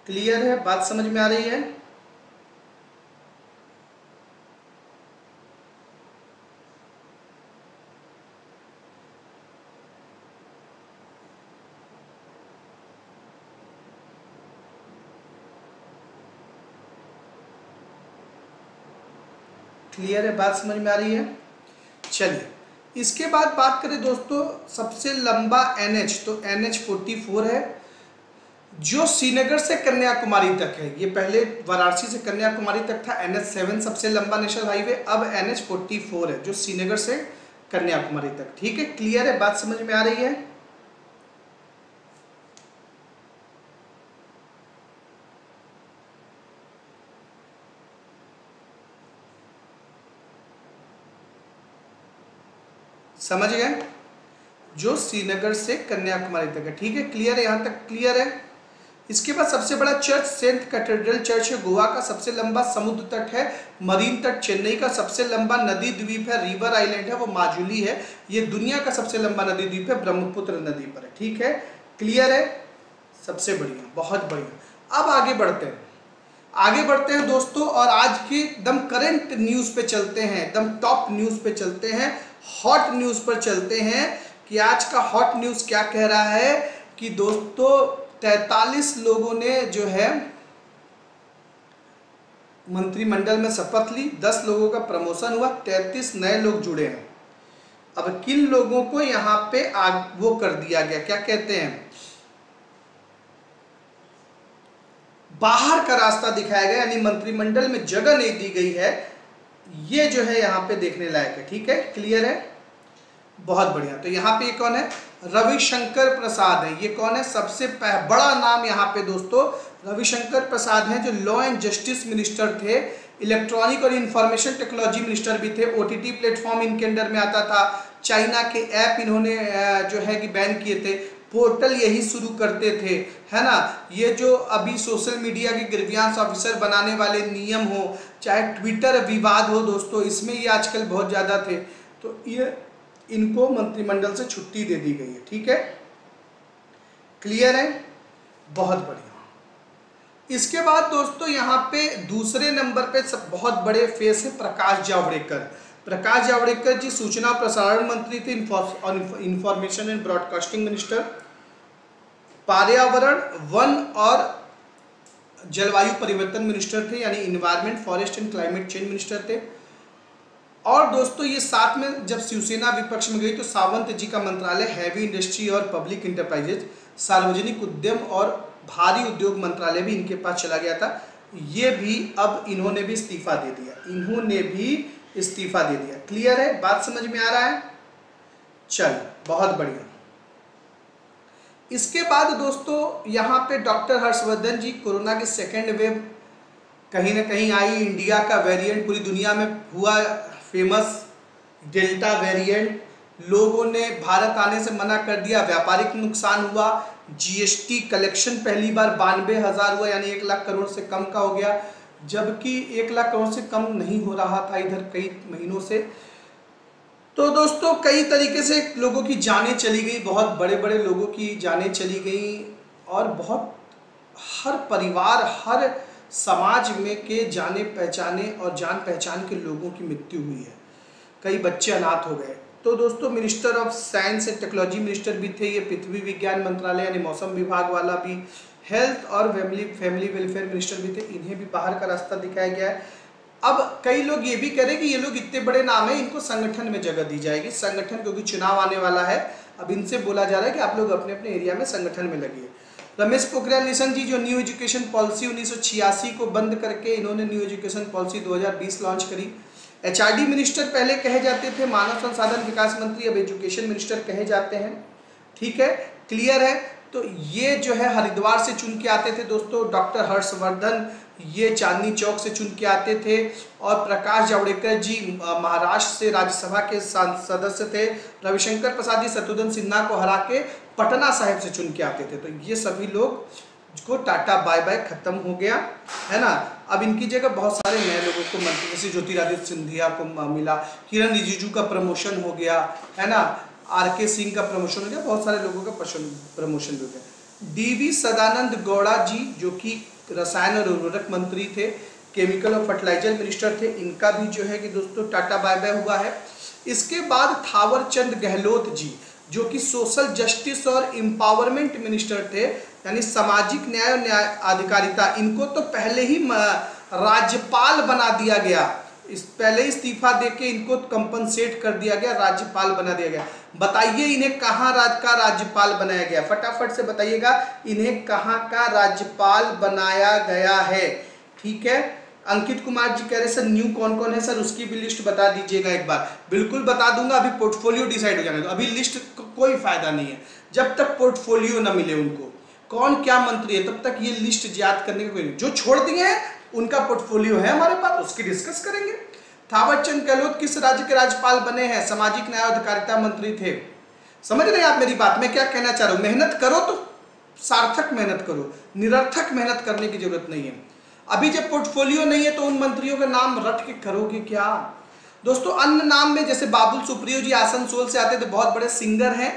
क्लियर है, बात समझ में आ रही है? क्लियर है, बात समझ में आ रही है? चलिए इसके बाद बात करें दोस्तों सबसे लंबा एनएच, तो एन एच चौवालीस है, जो श्रीनगर से कन्याकुमारी तक है। ये पहले वाराणसी से कन्याकुमारी तक था। एन एच सात सबसे लंबा नेशनल हाईवे, अब एन एच चौवालीस है, जो श्रीनगर से कन्याकुमारी तक, ठीक है। क्लियर है, बात समझ में आ रही है? समझ गए? जो श्रीनगर से कन्याकुमारी तक है, ठीक है। क्लियर है, यहाँ तक क्लियर है? इसके बाद सबसे बड़ा चर्च सेंट कैथेड्रल चर्च है गोवा का। सबसे लंबा समुद्र तट है, मरीन तट चेन्नई का। सबसे लंबा नदी द्वीप है, रिवर आइलैंड है, वो माजुली है। ये दुनिया का सबसे लंबा नदी द्वीप है, ब्रह्मपुत्र नदी पर है, ठीक है। क्लियर है, सबसे बढ़िया, बहुत बढ़िया। अब आगे बढ़ते हैं, आगे बढ़ते हैं दोस्तों, और आज की एकदम करंट न्यूज़ पे चलते हैं, एकदम टॉप न्यूज़ पे चलते हैं, हॉट न्यूज़ पर चलते हैं कि आज का हॉट न्यूज़ क्या कह रहा है कि दोस्तों तैंतालीस लोगों ने जो है मंत्रिमंडल में शपथ ली, दस लोगों का प्रमोशन हुआ, तैंतीस नए लोग जुड़े हैं। अब किन लोगों को यहाँ पे आग वो कर दिया गया, क्या कहते हैं, बाहर का रास्ता दिखाया गया, यानी मंत्रिमंडल में जगह नहीं दी गई है। ये जो है यहाँ पे देखने लायक है। ठीक है, क्लियर है, बहुत बढ़िया। तो यहाँ पे ये कौन है, रविशंकर प्रसाद है। ये कौन है, सबसे बड़ा नाम यहाँ पे दोस्तों रविशंकर प्रसाद हैं, जो लॉ एंड जस्टिस मिनिस्टर थे, इलेक्ट्रॉनिक और इंफॉर्मेशन टेक्नोलॉजी मिनिस्टर भी थे। ओटीटी प्लेटफॉर्म इनके अंडर में आता था, चाइना के ऐप इन्होंने जो है कि बैन किए थे, पोर्टल यही शुरू करते थे, है ना। ये जो अभी सोशल मीडिया के ग्रीवियांस ऑफिसर बनाने वाले नियम हो, चाहे ट्विटर विवाद हो दोस्तों, इसमें ये आजकल बहुत ज़्यादा थे। तो ये इनको मंत्रिमंडल से छुट्टी दे दी गई है। ठीक है, क्लियर है, बहुत बढ़िया। इसके बाद दोस्तों यहाँ पे दूसरे नंबर पे सब बहुत बड़े फेस है प्रकाश जावड़ेकर। प्रकाश जावड़ेकर जी सूचना प्रसारण मंत्री थे, इंफॉर्मेशन एंड ब्रॉडकास्टिंग मिनिस्टर, पर्यावरण वन और जलवायु परिवर्तन मिनिस्टर थे, यानी environment forest and climate change minister थे। और दोस्तों ये साथ में जब शिवसेना विपक्ष में गई तो सावंत जी का मंत्रालय हैवी इंडस्ट्री और पब्लिक इंटरप्राइजेज, सार्वजनिक उद्यम और भारी उद्योग मंत्रालय भी इनके पास चला गया था। ये भी अब इन्होंने भी इस्तीफा दे दिया, इन्होंने भी इस्तीफा दे दिया। क्लियर है, बात समझ में आ रहा है, चलो बहुत बढ़िया। इसके बाद दोस्तों यहाँ पे डॉक्टर हर्षवर्धन जी, कोरोना के सेकेंड वेव कहीं ना कहीं आई, इंडिया का वेरिएंट पूरी दुनिया में हुआ फेमस, डेल्टा वेरिएंट, लोगों ने भारत आने से मना कर दिया, व्यापारिक नुकसान हुआ, जीएसटी कलेक्शन पहली बार बानवे हज़ार हुआ, यानी एक लाख करोड़ से कम का हो गया, जबकि एक लाख करोड़ से कम नहीं हो रहा था इधर कई महीनों से। तो दोस्तों कई तरीके से लोगों की जानें चली गई, बहुत बड़े बड़े लोगों की जानें चली गई, और बहुत हर परिवार हर समाज में के जाने पहचाने और जान पहचान के लोगों की मृत्यु हुई है, कई बच्चे अनाथ हो गए। तो दोस्तों minister of science and technology minister भी थे, ये पृथ्वी विज्ञान मंत्रालय यानी मौसम विभाग वाला भी, हेल्थ और फैमिली फैमिली वेलफेयर मिनिस्टर भी थे, इन्हें भी बाहर का रास्ता दिखाया गया है। अब कई लोग ये भी कह रहे हैं कि ये लोग इतने बड़े नाम हैं, इनको संगठन में जगह दी जाएगी, संगठन, क्योंकि चुनाव आने वाला है, अब इनसे बोला जा रहा है कि आप लोग अपने अपने एरिया में संगठन में लगिए। रमेश पोखरियाल निशंक जी, जो न्यू एजुकेशन पॉलिसी उन्नीस सौ छियासी को बंद करके इन्होंने न्यू एजुकेशन पॉलिसी दो हज़ार बीस लॉन्च करी। एचआरडी मिनिस्टर पहले कहे जाते थे, मानव संसाधन विकास मंत्री अब एजुकेशन मिनिस्टर कहे जाते हैं। ठीक है, क्लियर है। तो ये जो है हरिद्वार से चुन के आते थे दोस्तों डॉक्टर हर्षवर्धन, ये चांदनी चौक से चुन के आते थे, और प्रकाश जावड़ेकर जी महाराष्ट्र से राज्यसभा के सदस्य थे। रविशंकर प्रसाद जी शत्रुघ्न सिन्हा को हरा के पटना साहिब से चुन के आते थे। तो ये सभी लोग को टाटा बाय बाय, खत्म हो गया, है ना। अब इनकी जगह बहुत सारे नए लोगों को मंत्री, जैसे ज्योतिरादित्य सिंधिया को मिला, किरण रिजिजू का प्रमोशन हो गया, है ना, आर के सिंह का प्रमोशन हो गया, बहुत सारे लोगों का प्रमोशन हो गया। डी वी सदानंद गौड़ा जी, जो कि रसायन और उर्वरक मंत्री थे, केमिकल और फर्टिलाइजर मिनिस्टर थे, इनका भी जो है कि दोस्तों टाटा बाय बाय हुआ है। इसके बाद थावरचंद गहलोत जी, जो कि सोशल जस्टिस और एम्पावरमेंट मिनिस्टर थे, यानी सामाजिक न्याय और न्याय अधिकारिता, इनको तो पहले ही राज्यपाल बना दिया गया, इस पहले इस्तीफा देके इनको कंपनसेट कर दिया गया, राज्यपाल बना दिया गया। बताइए इन्हें कहाँ राज्य का राज्यपाल बनाया गया, फटाफट से बताइएगा इन्हें कहाँ का राज्यपाल बनाया गया है। ठीक है, अंकित कुमार जी कह रहे सर न्यू कौन कौन है सर, उसकी भी लिस्ट बता दीजिएगा एक बार। बिल्कुल बता दूंगा, अभी पोर्टफोलियो डिसाइड हो जाने दो, अभी लिस्ट को कोई फायदा नहीं है जब तक पोर्टफोलियो ना मिले उनको, कौन क्या मंत्री है, तब तक ये लिस्ट याद करने का कोई नहीं। जो छोड़ दिए हैं उनका पोर्टफोलियो है हमारे पास, उसकी डिस्कस करेंगे। थावरचंद गहलोत किस राज्य के राज्यपाल बने हैं, सामाजिक न्याय और अधिकारिता मंत्री थे। समझ रहे हैं आप मेरी बात, मैं क्या कहना चाह रहा हूँ, मेहनत करो तो सार्थक मेहनत करो, निरर्थक मेहनत करने की जरूरत नहीं है। अभी जब पोर्टफोलियो नहीं है तो उन मंत्रियों का नाम रट के करोगे क्या दोस्तों। अन्य नाम में जैसे बाबुल सुप्रियो जी आसनसोल से आते थे, बहुत बड़े सिंगर हैं,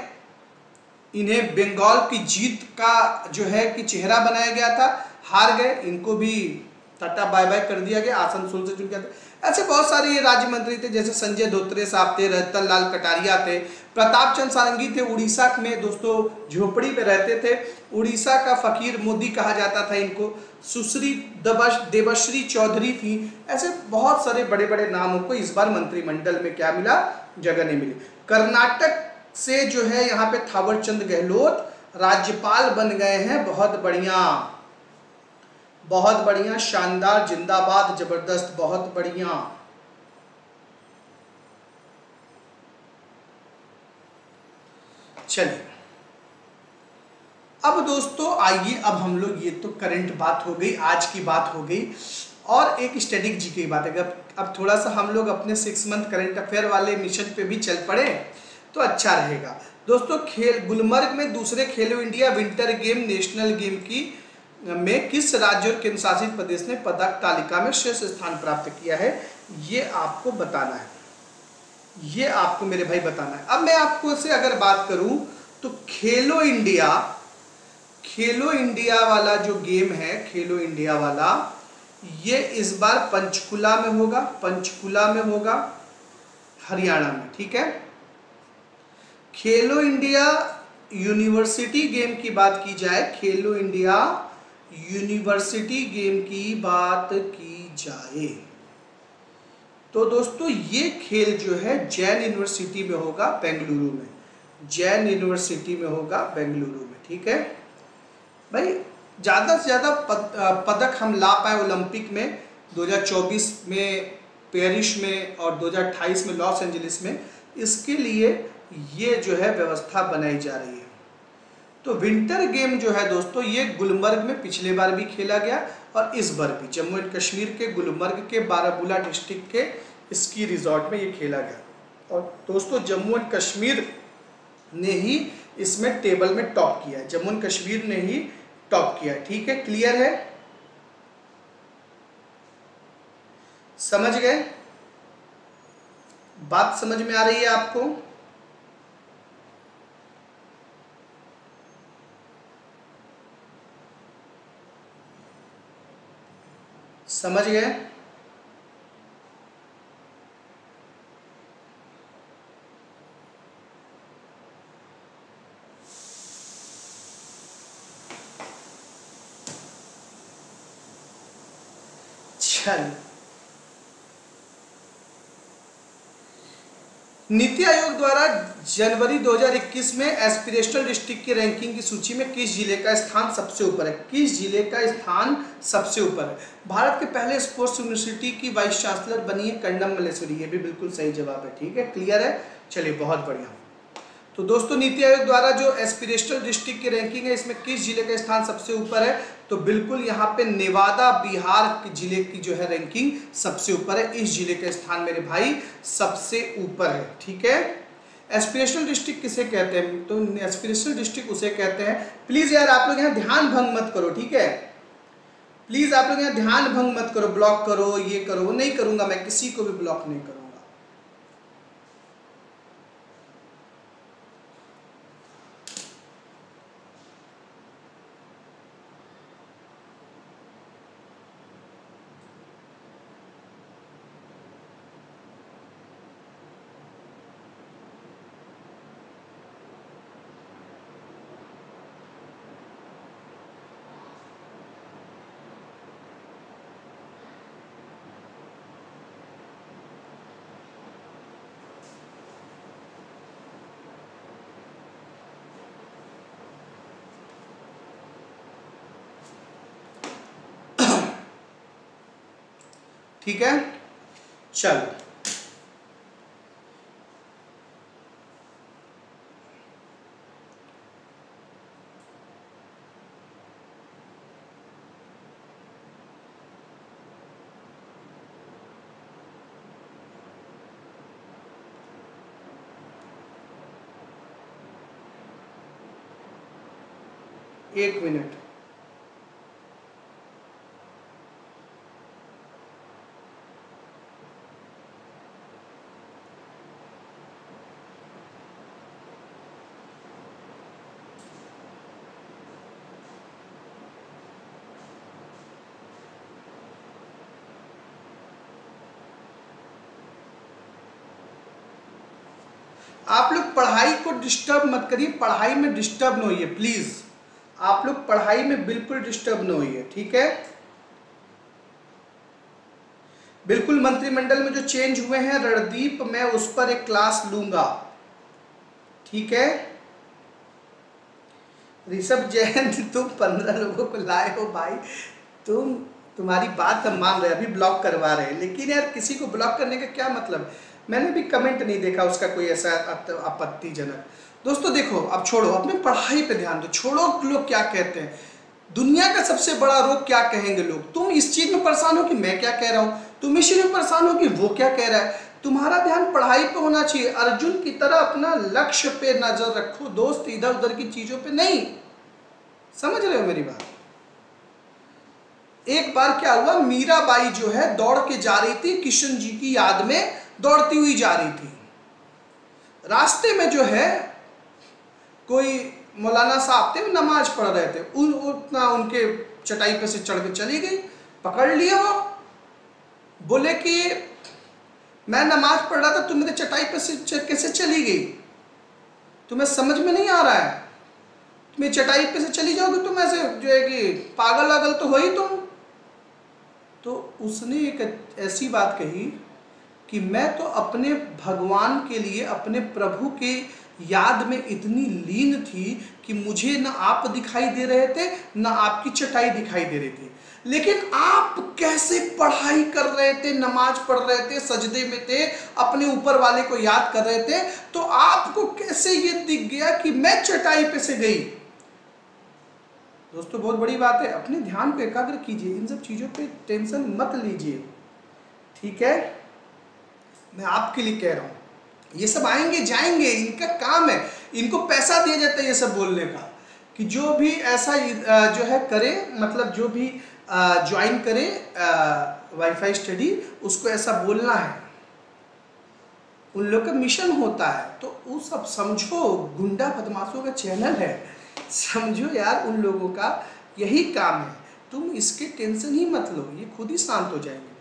इन्हें बंगाल की जीत का जो है कि चेहरा बनाया गया था, हार गए, इनको भी टाटा बाय बाय कर दिया गया, आसनसोल से चुन गया था। ऐसे बहुत सारे ये राज्य मंत्री थे, जैसे संजय धोत्रे साहब थे, रतन लाल कटारिया थे, प्रताप चंद सारंगी थे, उड़ीसा में दोस्तों झोपड़ी में रहते थे, उड़ीसा का फकीर मोदी कहा जाता था इनको, सुश्री देवश्री चौधरी थी। ऐसे बहुत सारे बड़े बड़े नामों को इस बार मंत्रिमंडल में क्या मिला, जगह नहीं मिली। कर्नाटक से जो है यहाँ पे थावरचंद गहलोत राज्यपाल बन गए हैं। बहुत बढ़िया, बहुत बढ़िया, शानदार, जिंदाबाद, जबरदस्त, बहुत बढ़िया। चलिए अब दोस्तों आइए, अब हम लोग, ये तो करंट बात हो गई, आज की बात हो गई, और एक स्टैटिक जीके की बात है। अब थोड़ा सा हम लोग अपने सिक्स मंथ करंट अफेयर वाले मिशन पे भी चल पड़े तो अच्छा रहेगा। दोस्तों खेल, गुलमर्ग में दूसरे Khelo India winter game national game की में किस राज्य और केंद्र शासित प्रदेश ने पदक तालिका में शीर्ष स्थान प्राप्त किया है, ये आपको बताना है, ये आपको मेरे भाई बताना है। अब मैं आपको से अगर बात करूं तो खेलो इंडिया, खेलो इंडिया वाला जो गेम है, खेलो इंडिया वाला, ये इस बार पंचकुला में होगा, पंचकुला में होगा, हरियाणा में, ठीक है। खेलो इंडिया यूनिवर्सिटी गेम की बात की जाए, खेलो इंडिया यूनिवर्सिटी गेम की बात की जाए तो दोस्तों ये खेल जो है जैन यूनिवर्सिटी में होगा, बेंगलुरु में, जैन यूनिवर्सिटी में होगा, बेंगलुरु में, ठीक है भाई। ज़्यादा से ज़्यादा पदक हम ला पाए ओलंपिक में दो हज़ार चौबीस में पेरिस में और दो हज़ार अट्ठाईस में लॉस एंजलिस में, इसके लिए ये जो है व्यवस्था बनाई जा रही है। तो विंटर गेम जो है दोस्तों ये गुलमर्ग में पिछले बार भी खेला गया और इस बार भी जम्मू एंड कश्मीर के गुलमर्ग के बाराबूला डिस्ट्रिक्ट के स्की रिजॉर्ट में ये खेला गया, और दोस्तों जम्मू एंड कश्मीर ने ही इसमें टेबल में टॉप किया है, जम्मू एंड कश्मीर ने ही टॉप किया, ठीक है। क्लियर है, समझ गए, बात समझ में आ रही है आपको? समझ गए? चल, नीति आयोग द्वारा जनवरी दो हज़ार इक्कीस में एस्पिरेशनल डिस्ट्रिक्ट की रैंकिंग की सूची में किस जिले का स्थान सबसे ऊपर है, किस जिले का स्थान सबसे ऊपर है। भारत के पहले स्पोर्ट्स यूनिवर्सिटी की वाइस चांसलर बनी है कन्नम मल्लेश्वरी, ये भी बिल्कुल सही जवाब है, ठीक है, क्लियर है। चलिए बहुत बढ़िया। तो दोस्तों नीति आयोग द्वारा जो एस्पिरेशनल डिस्ट्रिक्ट की रैंकिंग है इसमें किस जिले का स्थान सबसे ऊपर है, तो बिल्कुल यहाँ पे नेवादा बिहार के जिले की जो है रैंकिंग सबसे ऊपर है, इस जिले का स्थान मेरे भाई सबसे ऊपर है, ठीक है। एस्पिरेशनल डिस्ट्रिक्ट किसे कहते हैं, तो एस्पिरेशनल डिस्ट्रिक्ट उसे कहते हैं, प्लीज यार आप लोग यहाँ ध्यान भंग मत करो, ठीक है, प्लीज आप लोग यहाँ ध्यान भंग मत करो, ब्लॉक करो, ये करो, नहीं करूंगा मैं, किसी को भी ब्लॉक नहीं करूँगा। ठीक है, चलो एक मिनट, आप लोग पढ़ाई को डिस्टर्ब मत करिए, पढ़ाई में डिस्टर्ब ना होइए प्लीज, आप लोग पढ़ाई में बिल्कुल डिस्टर्ब ना होइए, ठीक है, बिल्कुल मंत्रिमंडल में जो चेंज हुए हैं रणदीप, मैं उस पर एक क्लास लूंगा, ठीक है। ऋषभ जैन, तुम पंद्रह लोगों को लाए हो भाई, तुम तुम्हारी बात हम मान रहे हैं, अभी ब्लॉक करवा रहे हैं, लेकिन यार किसी को ब्लॉक करने का क्या मतलब, मैंने भी कमेंट नहीं देखा उसका कोई ऐसा आपत्तिजनक। दोस्तों देखो, अब छोड़ो, अपने पढ़ाई पे ध्यान दो, छोड़ो लोग क्या कहते हैं, दुनिया का सबसे बड़ा रोग क्या कहेंगे लोग। तुम इस चीज में परेशान हो कि मैं क्या कह रहा हूँ, तुम इस चीज में परेशान हो कि वो क्या कह रहा है, तुम्हारा ध्यान पढ़ाई पे होना चाहिए। अर्जुन की तरह अपना लक्ष्य पे नजर रखो दोस्त, इधर उधर की चीजों पे नहीं, समझ रहे हो मेरी बात। एक बार क्या हुआ, मीराबाई जो है दौड़ के जा रही थी, किशन जी की याद में दौड़ती हुई जा रही थी, रास्ते में जो है कोई मौलाना साहब थे, नमाज पढ़ रहे थे, उन उतना उनके चटाई पे से चढ़ के चली गई, पकड़ लिया वो, बोले कि मैं नमाज पढ़ रहा था, तुम मेरे चटाई पे से कैसे चली गई, तुम्हें समझ में नहीं आ रहा है, तुम्हें चटाई पे से चली जाओगे, तुम ऐसे जो है कि पागल वागल तो हो ही तुम। तो उसने एक ऐसी बात कही कि मैं तो अपने भगवान के लिए, अपने प्रभु के याद में इतनी लीन थी कि मुझे ना आप दिखाई दे रहे थे, ना आपकी चटाई दिखाई दे रही थी, लेकिन आप कैसे पढ़ाई कर रहे थे, नमाज पढ़ रहे थे, सजदे में थे, अपने ऊपर वाले को याद कर रहे थे, तो आपको कैसे ये दिख गया कि मैं चटाई पे से गई। दोस्तों बहुत बड़ी बात है, अपने ध्यान पे एकाग्र कीजिए, इन सब चीज़ों पे टेंशन मत लीजिए, ठीक है। मैं आपके लिए कह रहा हूँ, ये सब आएंगे जाएंगे, इनका काम है, इनको पैसा दिया जाता है ये सब बोलने का, कि जो भी ऐसा जो है करे, मतलब जो भी ज्वाइन करे वाईफाई स्टडी, उसको ऐसा बोलना है, उन लोग का मिशन होता है। तो वो सब समझो, गुंडा बदमाशों का चैनल है, समझो यार उन लोगों का यही काम है, तुम इसके टेंशन ही मत लो, ये खुद ही शांत हो जाएंगे।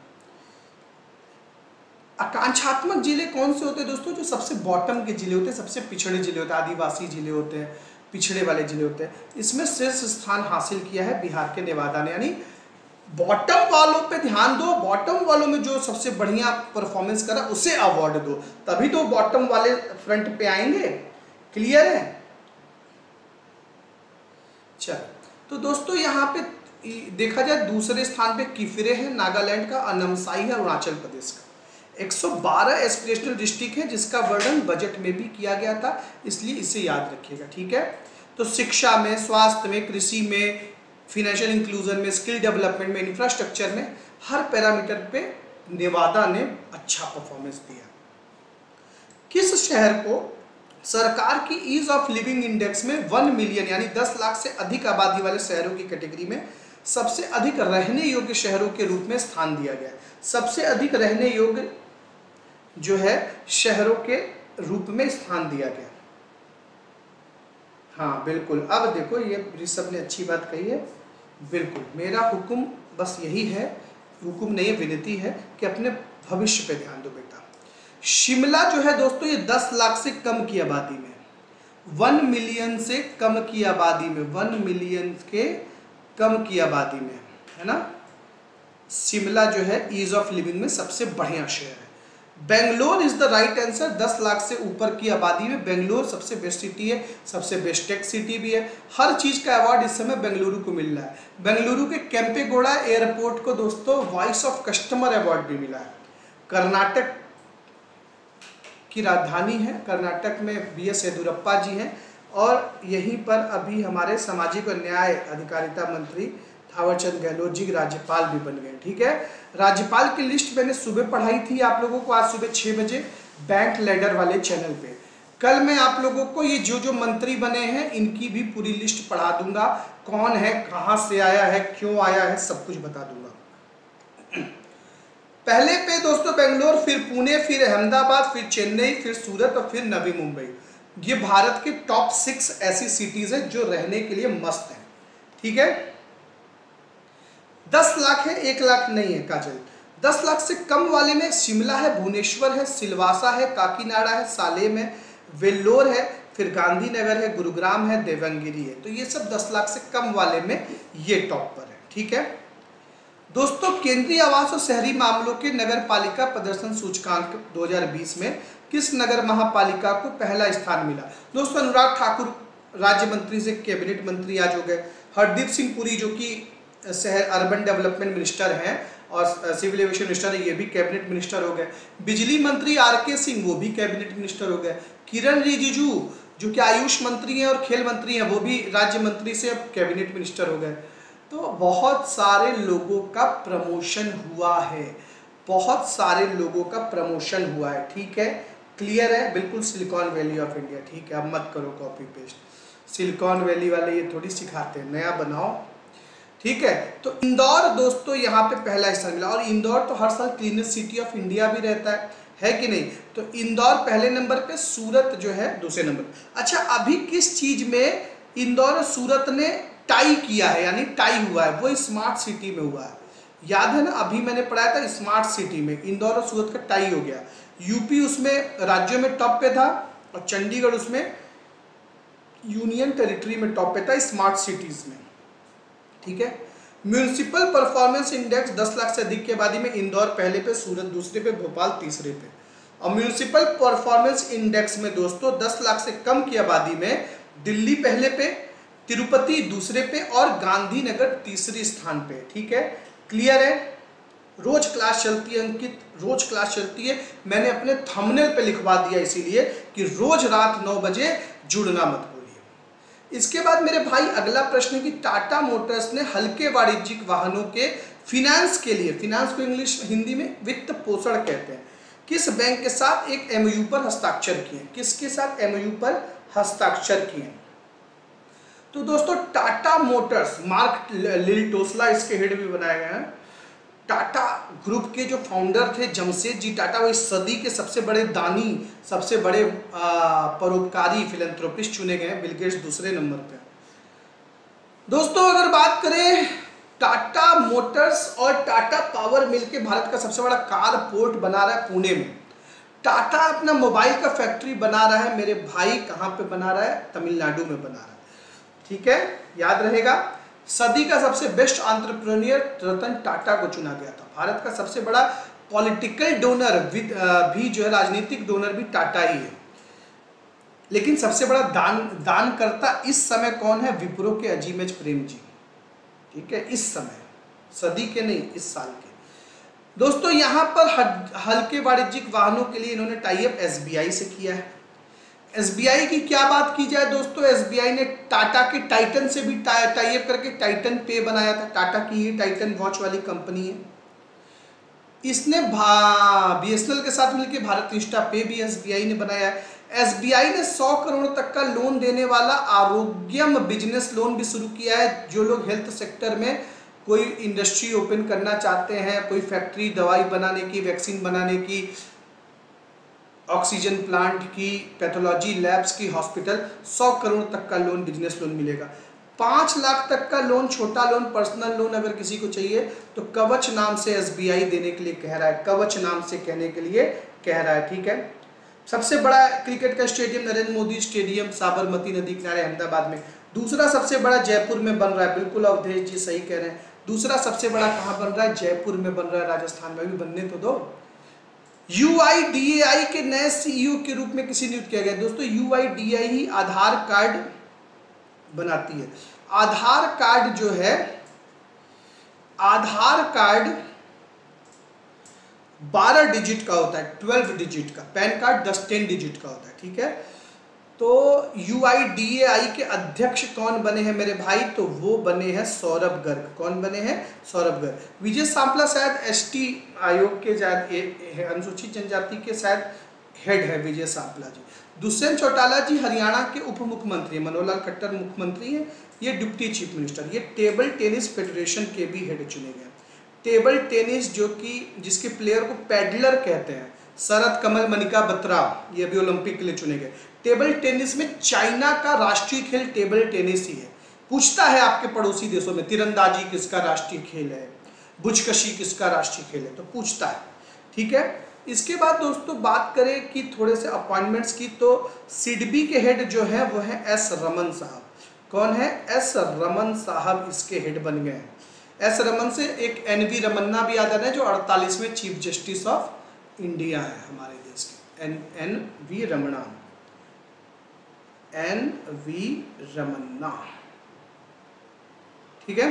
आकांक्षात्मक जिले कौन से होते हैं दोस्तों, जो सबसे बॉटम के जिले होते हैं, सबसे पिछड़े जिले होते हैं, आदिवासी जिले होते हैं, पिछड़े वाले जिले होते हैं, इसमें शीर्ष स्थान हासिल किया है बिहार के नेवादा ने। यानी बॉटम वालों पे ध्यान दो, बॉटम वालों में जो सबसे बढ़िया परफॉर्मेंस करा उसे अवार्ड दो, तभी तो बॉटम वाले फ्रंट पे आएंगे, क्लियर है। चलो तो दोस्तों यहाँ पे देखा जाए, दूसरे स्थान पे किफिरे है नागालैंड का, अनमसाई है अरुणाचल प्रदेश का। एक सौ बारह एस्पिरेशनल डिस्ट्रिक्ट है, जिसका वर्णन बजट में भी किया गया था, इसलिए इसे याद रखिएगा, ठीक है। तो शिक्षा में, स्वास्थ्य में, कृषि में, फिनेंशियल इंक्लूजन में, स्किल डेवलपमेंट में, इंफ्रास्ट्रक्चर में, हर पैरामीटर पे नेवादा ने अच्छा परफॉर्मेंस दिया। किस शहर को सरकार की ईज ऑफ लिविंग इंडेक्स में वन मिलियन यानी दस लाख से अधिक आबादी वाले शहरों की कैटेगरी में सबसे अधिक रहने योग्य शहरों के रूप में स्थान दिया गया है, सबसे अधिक रहने योग्य जो है शहरों के रूप में स्थान दिया गया। हाँ बिल्कुल, अब देखो ये ऋषभ ने अच्छी बात कही है, बिल्कुल मेरा हुक्म बस यही है, हुक्म नहीं है विनती है, कि अपने भविष्य पे ध्यान दो बेटा। शिमला जो है दोस्तों ये दस लाख से कम की आबादी में, वन मिलियन से कम की आबादी में, वन मिलियन के कम की आबादी में, है ना, शिमला जो है ईज ऑफ लिविंग में सबसे बढ़िया शहर है। Bangalore is the right answer, दस लाख से ऊपर की आबादी में बेंगलोर सबसे बेस्ट सिटी है, सबसे बेस्ट टेक सिटी भी है, हर चीज़ का अवार्ड इस समय बेंगलुरु को मिल रहा है। बेंगलुरु के केम्पेगौड़ा एयरपोर्ट को दोस्तों वॉइस ऑफ कस्टमर अवार्ड भी मिला है। कर्नाटक की राजधानी है, कर्नाटक में बी एस येदियुरप्पा जी हैं, और यहीं पर अभी हमारे सामाजिक और न्याय अधिकारिता मंत्री थावरचंद गहलोत जी राज्यपाल भी बन गए, ठीक है। राज्यपाल की लिस्ट मैंने सुबह पढ़ाई थी आप लोगों को, आज सुबह छः बजे बैंक लैडर वाले चैनल पे। कल मैं आप लोगों को ये जो जो मंत्री बने हैं इनकी भी पूरी लिस्ट पढ़ा दूंगा, कौन है, कहाँ से आया है, क्यों आया है, सब कुछ बता दूंगा। पहले पे दोस्तों बेंगलोर, फिर पुणे, फिर अहमदाबाद, फिर चेन्नई, फिर सूरत और फिर नवी मुंबई। ये भारत के टॉप सिक्स ऐसी सिटीज है जो रहने के लिए मस्त है, ठीक है। दस लाख है, एक लाख नहीं है काजल। दस लाख से कम वाले में शिमला है, भुवनेश्वर है, सिलवासा है, काकीनाडा है, सालेम है, वेल्लोर है, फिर गांधीनगर है, गुरुग्राम है, देवंगिरी है। तो ये सब दस लाख से कम वाले में ये टॉप पर है, ठीक है। दोस्तों केंद्रीय आवास और शहरी मामलों के नगर पालिका प्रदर्शन सूचकांक दो हज़ार बीस में किस नगर महापालिका को पहला स्थान मिला। दोस्तों अनुराग ठाकुर राज्य मंत्री से कैबिनेट मंत्री आज हो गए। हरदीप सिंह पुरी जो कि शहर अर्बन डेवलपमेंट मिनिस्टर हैं और सिविल एविएशन मिनिस्टर है, ये भी कैबिनेट मिनिस्टर हो गए। बिजली मंत्री आर के सिंह वो भी कैबिनेट मिनिस्टर हो गए। किरण रिजिजू जो कि आयुष मंत्री हैं और खेल मंत्री हैं, वो भी राज्य मंत्री से अब कैबिनेट मिनिस्टर हो गए। तो बहुत सारे लोगों का प्रमोशन हुआ है, बहुत सारे लोगों का प्रमोशन हुआ है। ठीक है, क्लियर है, बिल्कुल सिलिकॉन वैली ऑफ इंडिया। ठीक है, अब मत करो कॉपी पेस्ट, सिलिकॉन वैली वाले ये थोड़ी सिखाते हैं, नया बनाओ। ठीक है, तो इंदौर दोस्तों यहाँ पे पहला स्थान मिला और इंदौर तो हर साल क्लीनेस्ट सिटी ऑफ इंडिया भी रहता है, है कि नहीं। तो इंदौर पहले नंबर पे, सूरत जो है दूसरे नंबर। अच्छा, अभी किस चीज में इंदौर और सूरत ने टाई किया है, यानी टाई हुआ है, वो स्मार्ट सिटी में हुआ है। याद है ना, अभी मैंने पढ़ाया था स्मार्ट सिटी में इंदौर और सूरत का टाई हो गया। यूपी उसमें राज्यों में टॉप पे था और चंडीगढ़ उसमें यूनियन टेरिटरी में टॉप पे था स्मार्ट सिटीज में। ठीक है, म्यूनिसिपल परफॉर्मेंस इंडेक्स दस लाख से अधिक की आबादी में इंदौर पहले पे, सूरत दूसरे पे, भोपाल तीसरे पे। और म्यूनिसिपल परफॉर्मेंस इंडेक्स में दोस्तों दस लाख से कम की आबादी में दिल्ली पहले पे, तिरुपति दूसरे पे और गांधीनगर तीसरे स्थान पे। ठीक है, क्लियर है। रोज क्लास चलती है अंकित, रोज क्लास चलती है। मैंने अपने थंबनेल पे लिखवा दिया इसीलिए कि रोज रात नौ बजे जुड़ना मत। इसके बाद मेरे भाई अगला प्रश्न कि टाटा मोटर्स ने हल्के वाणिज्यिक वाहनों के फिनेंस के लिए, फिनेंस को इंग्लिश हिंदी में वित्त पोषण कहते हैं, किस बैंक के साथ एक एमओयू पर हस्ताक्षर किए, किसके साथ एमओयू पर हस्ताक्षर किए। तो दोस्तों टाटा मोटर्स, मार्क लिल्टोसला इसके हेड भी बनाए गए हैं। टाटा ग्रुप के जो फाउंडर थे जमशेद जी टाटा, वो इस सदी के सबसे बड़े दानी, सबसे बड़े परोपकारी फिलैंथ्रोपिस्ट चुने गए। बिल गेट्स दूसरे नंबर पे। दोस्तों अगर बात करें टाटा मोटर्स और टाटा पावर मिल के भारत का सबसे बड़ा कार पोर्ट बना रहा है पुणे में। टाटा अपना मोबाइल का फैक्ट्री बना रहा है मेरे भाई, कहाँ पे बना रहा है, तमिलनाडु में बना रहा है। ठीक है, याद रहेगा। सदी का सबसे बेस्ट एंटरप्रेन्योर रतन टाटा को चुना गया था। भारत का सबसे बड़ा पॉलिटिकल डोनर भी जो है, राजनीतिक डोनर भी टाटा ही है। लेकिन सबसे बड़ा दान दानकर्ता इस समय कौन है, विप्रो के अजीम एच प्रेम जी। ठीक है, इस समय, सदी के नहीं, इस साल के। दोस्तों यहाँ पर हल्के वाणिज्यिक वाहनों के लिए इन्होंने टाई अप एसबीआई से किया है। एसबीआई की क्या बात की जाए दोस्तों, एसबीआई ने टाटा के टाइटन से भी टाई अप करके टाइटन पे बनाया था। टाटा की ये टाइटन वॉच वाली कंपनी है। इसने बीएसएनएल के साथ मिलकर भारत इंस्टा पे भी एसबीआई ने बनाया है। एसबीआई ने सौ करोड़ तक का लोन देने वाला आरोग्यम बिजनेस लोन भी शुरू किया है। जो लोग हेल्थ सेक्टर में कोई इंडस्ट्री ओपन करना चाहते हैं, कोई फैक्ट्री दवाई बनाने की, वैक्सीन बनाने की, ऑक्सीजन प्लांट की, पैथोलॉजी लैब्स की, हॉस्पिटल, सौ करोड़ तक का लोन, बिजनेस लोन मिलेगा। पाँच लाख तक का लोन, छोटा लोन, पर्सनल लोन अगर किसी को चाहिए तो कवच नाम से एसबीआई देने के लिए कह रहा है, कवच नाम से कहने के लिए कह रहा है। ठीक है, सबसे बड़ा क्रिकेट का स्टेडियम नरेंद्र मोदी स्टेडियम साबरमती नदी किनारे अहमदाबाद में। दूसरा सबसे बड़ा जयपुर में बन रहा है, बिल्कुल अवधेश जी सही कह रहे हैं। दूसरा सबसे बड़ा कहाँ बन रहा है, जयपुर में बन रहा है, राजस्थान में भी बनने तो दो। यूआईडीएआई के नए सीईओ के रूप में किसे नियुक्त किया गया। दोस्तों यूआईडीएआई ही आधार कार्ड बनाती है। आधार कार्ड जो है, आधार कार्ड बारह डिजिट का होता है, बारह डिजिट का। पैन कार्ड दस, दस डिजिट का होता है। ठीक है, तो यूआईडीएआई के अध्यक्ष कौन बने हैं मेरे भाई, तो वो बने हैं सौरभ गर्ग। कौन बने हैं, सौरभ गर्ग। विजय सांपला शायद एसटी आयोग के, शायद अनुसूचित जनजाति के शायद हेड है विजय सांपला जी। दुष्यंत चौटाला जी हरियाणा के उप मुख्यमंत्री, मनोहर लाल खट्टर मुख्यमंत्री हैं, ये डिप्टी चीफ मिनिस्टर। ये टेबल टेनिस फेडरेशन के भी हेड चुने गए। टेबल टेनिस जो कि, जिसके प्लेयर को पैडलर कहते हैं, शरद कमल मनिका बत्रा, ये भी ओलंपिक के लिए चुने गए। टेबल टेनिस में चाइना का राष्ट्रीय खेल टेबल टेनिस ही है। पूछता है आपके पड़ोसी देशों में तीरंदाजी किसका राष्ट्रीय खेल है, बुचकशी किसका राष्ट्रीय खेल है, तो पूछता है। ठीक है, इसके बाद दोस्तों बात करें कि थोड़े से अपॉइंटमेंट्स की, तो सिडबी के हेड जो है वो है एस रमन साहब। कौन है, एस रमन साहब इसके हेड बन गए हैं। एस रमन से एक एन वी रमन्ना भी याद आना है जो अड़तालीसवें चीफ जस्टिस ऑफ इंडिया है हमारे देश के, N N V Ramana, N V Ramana, ठीक है।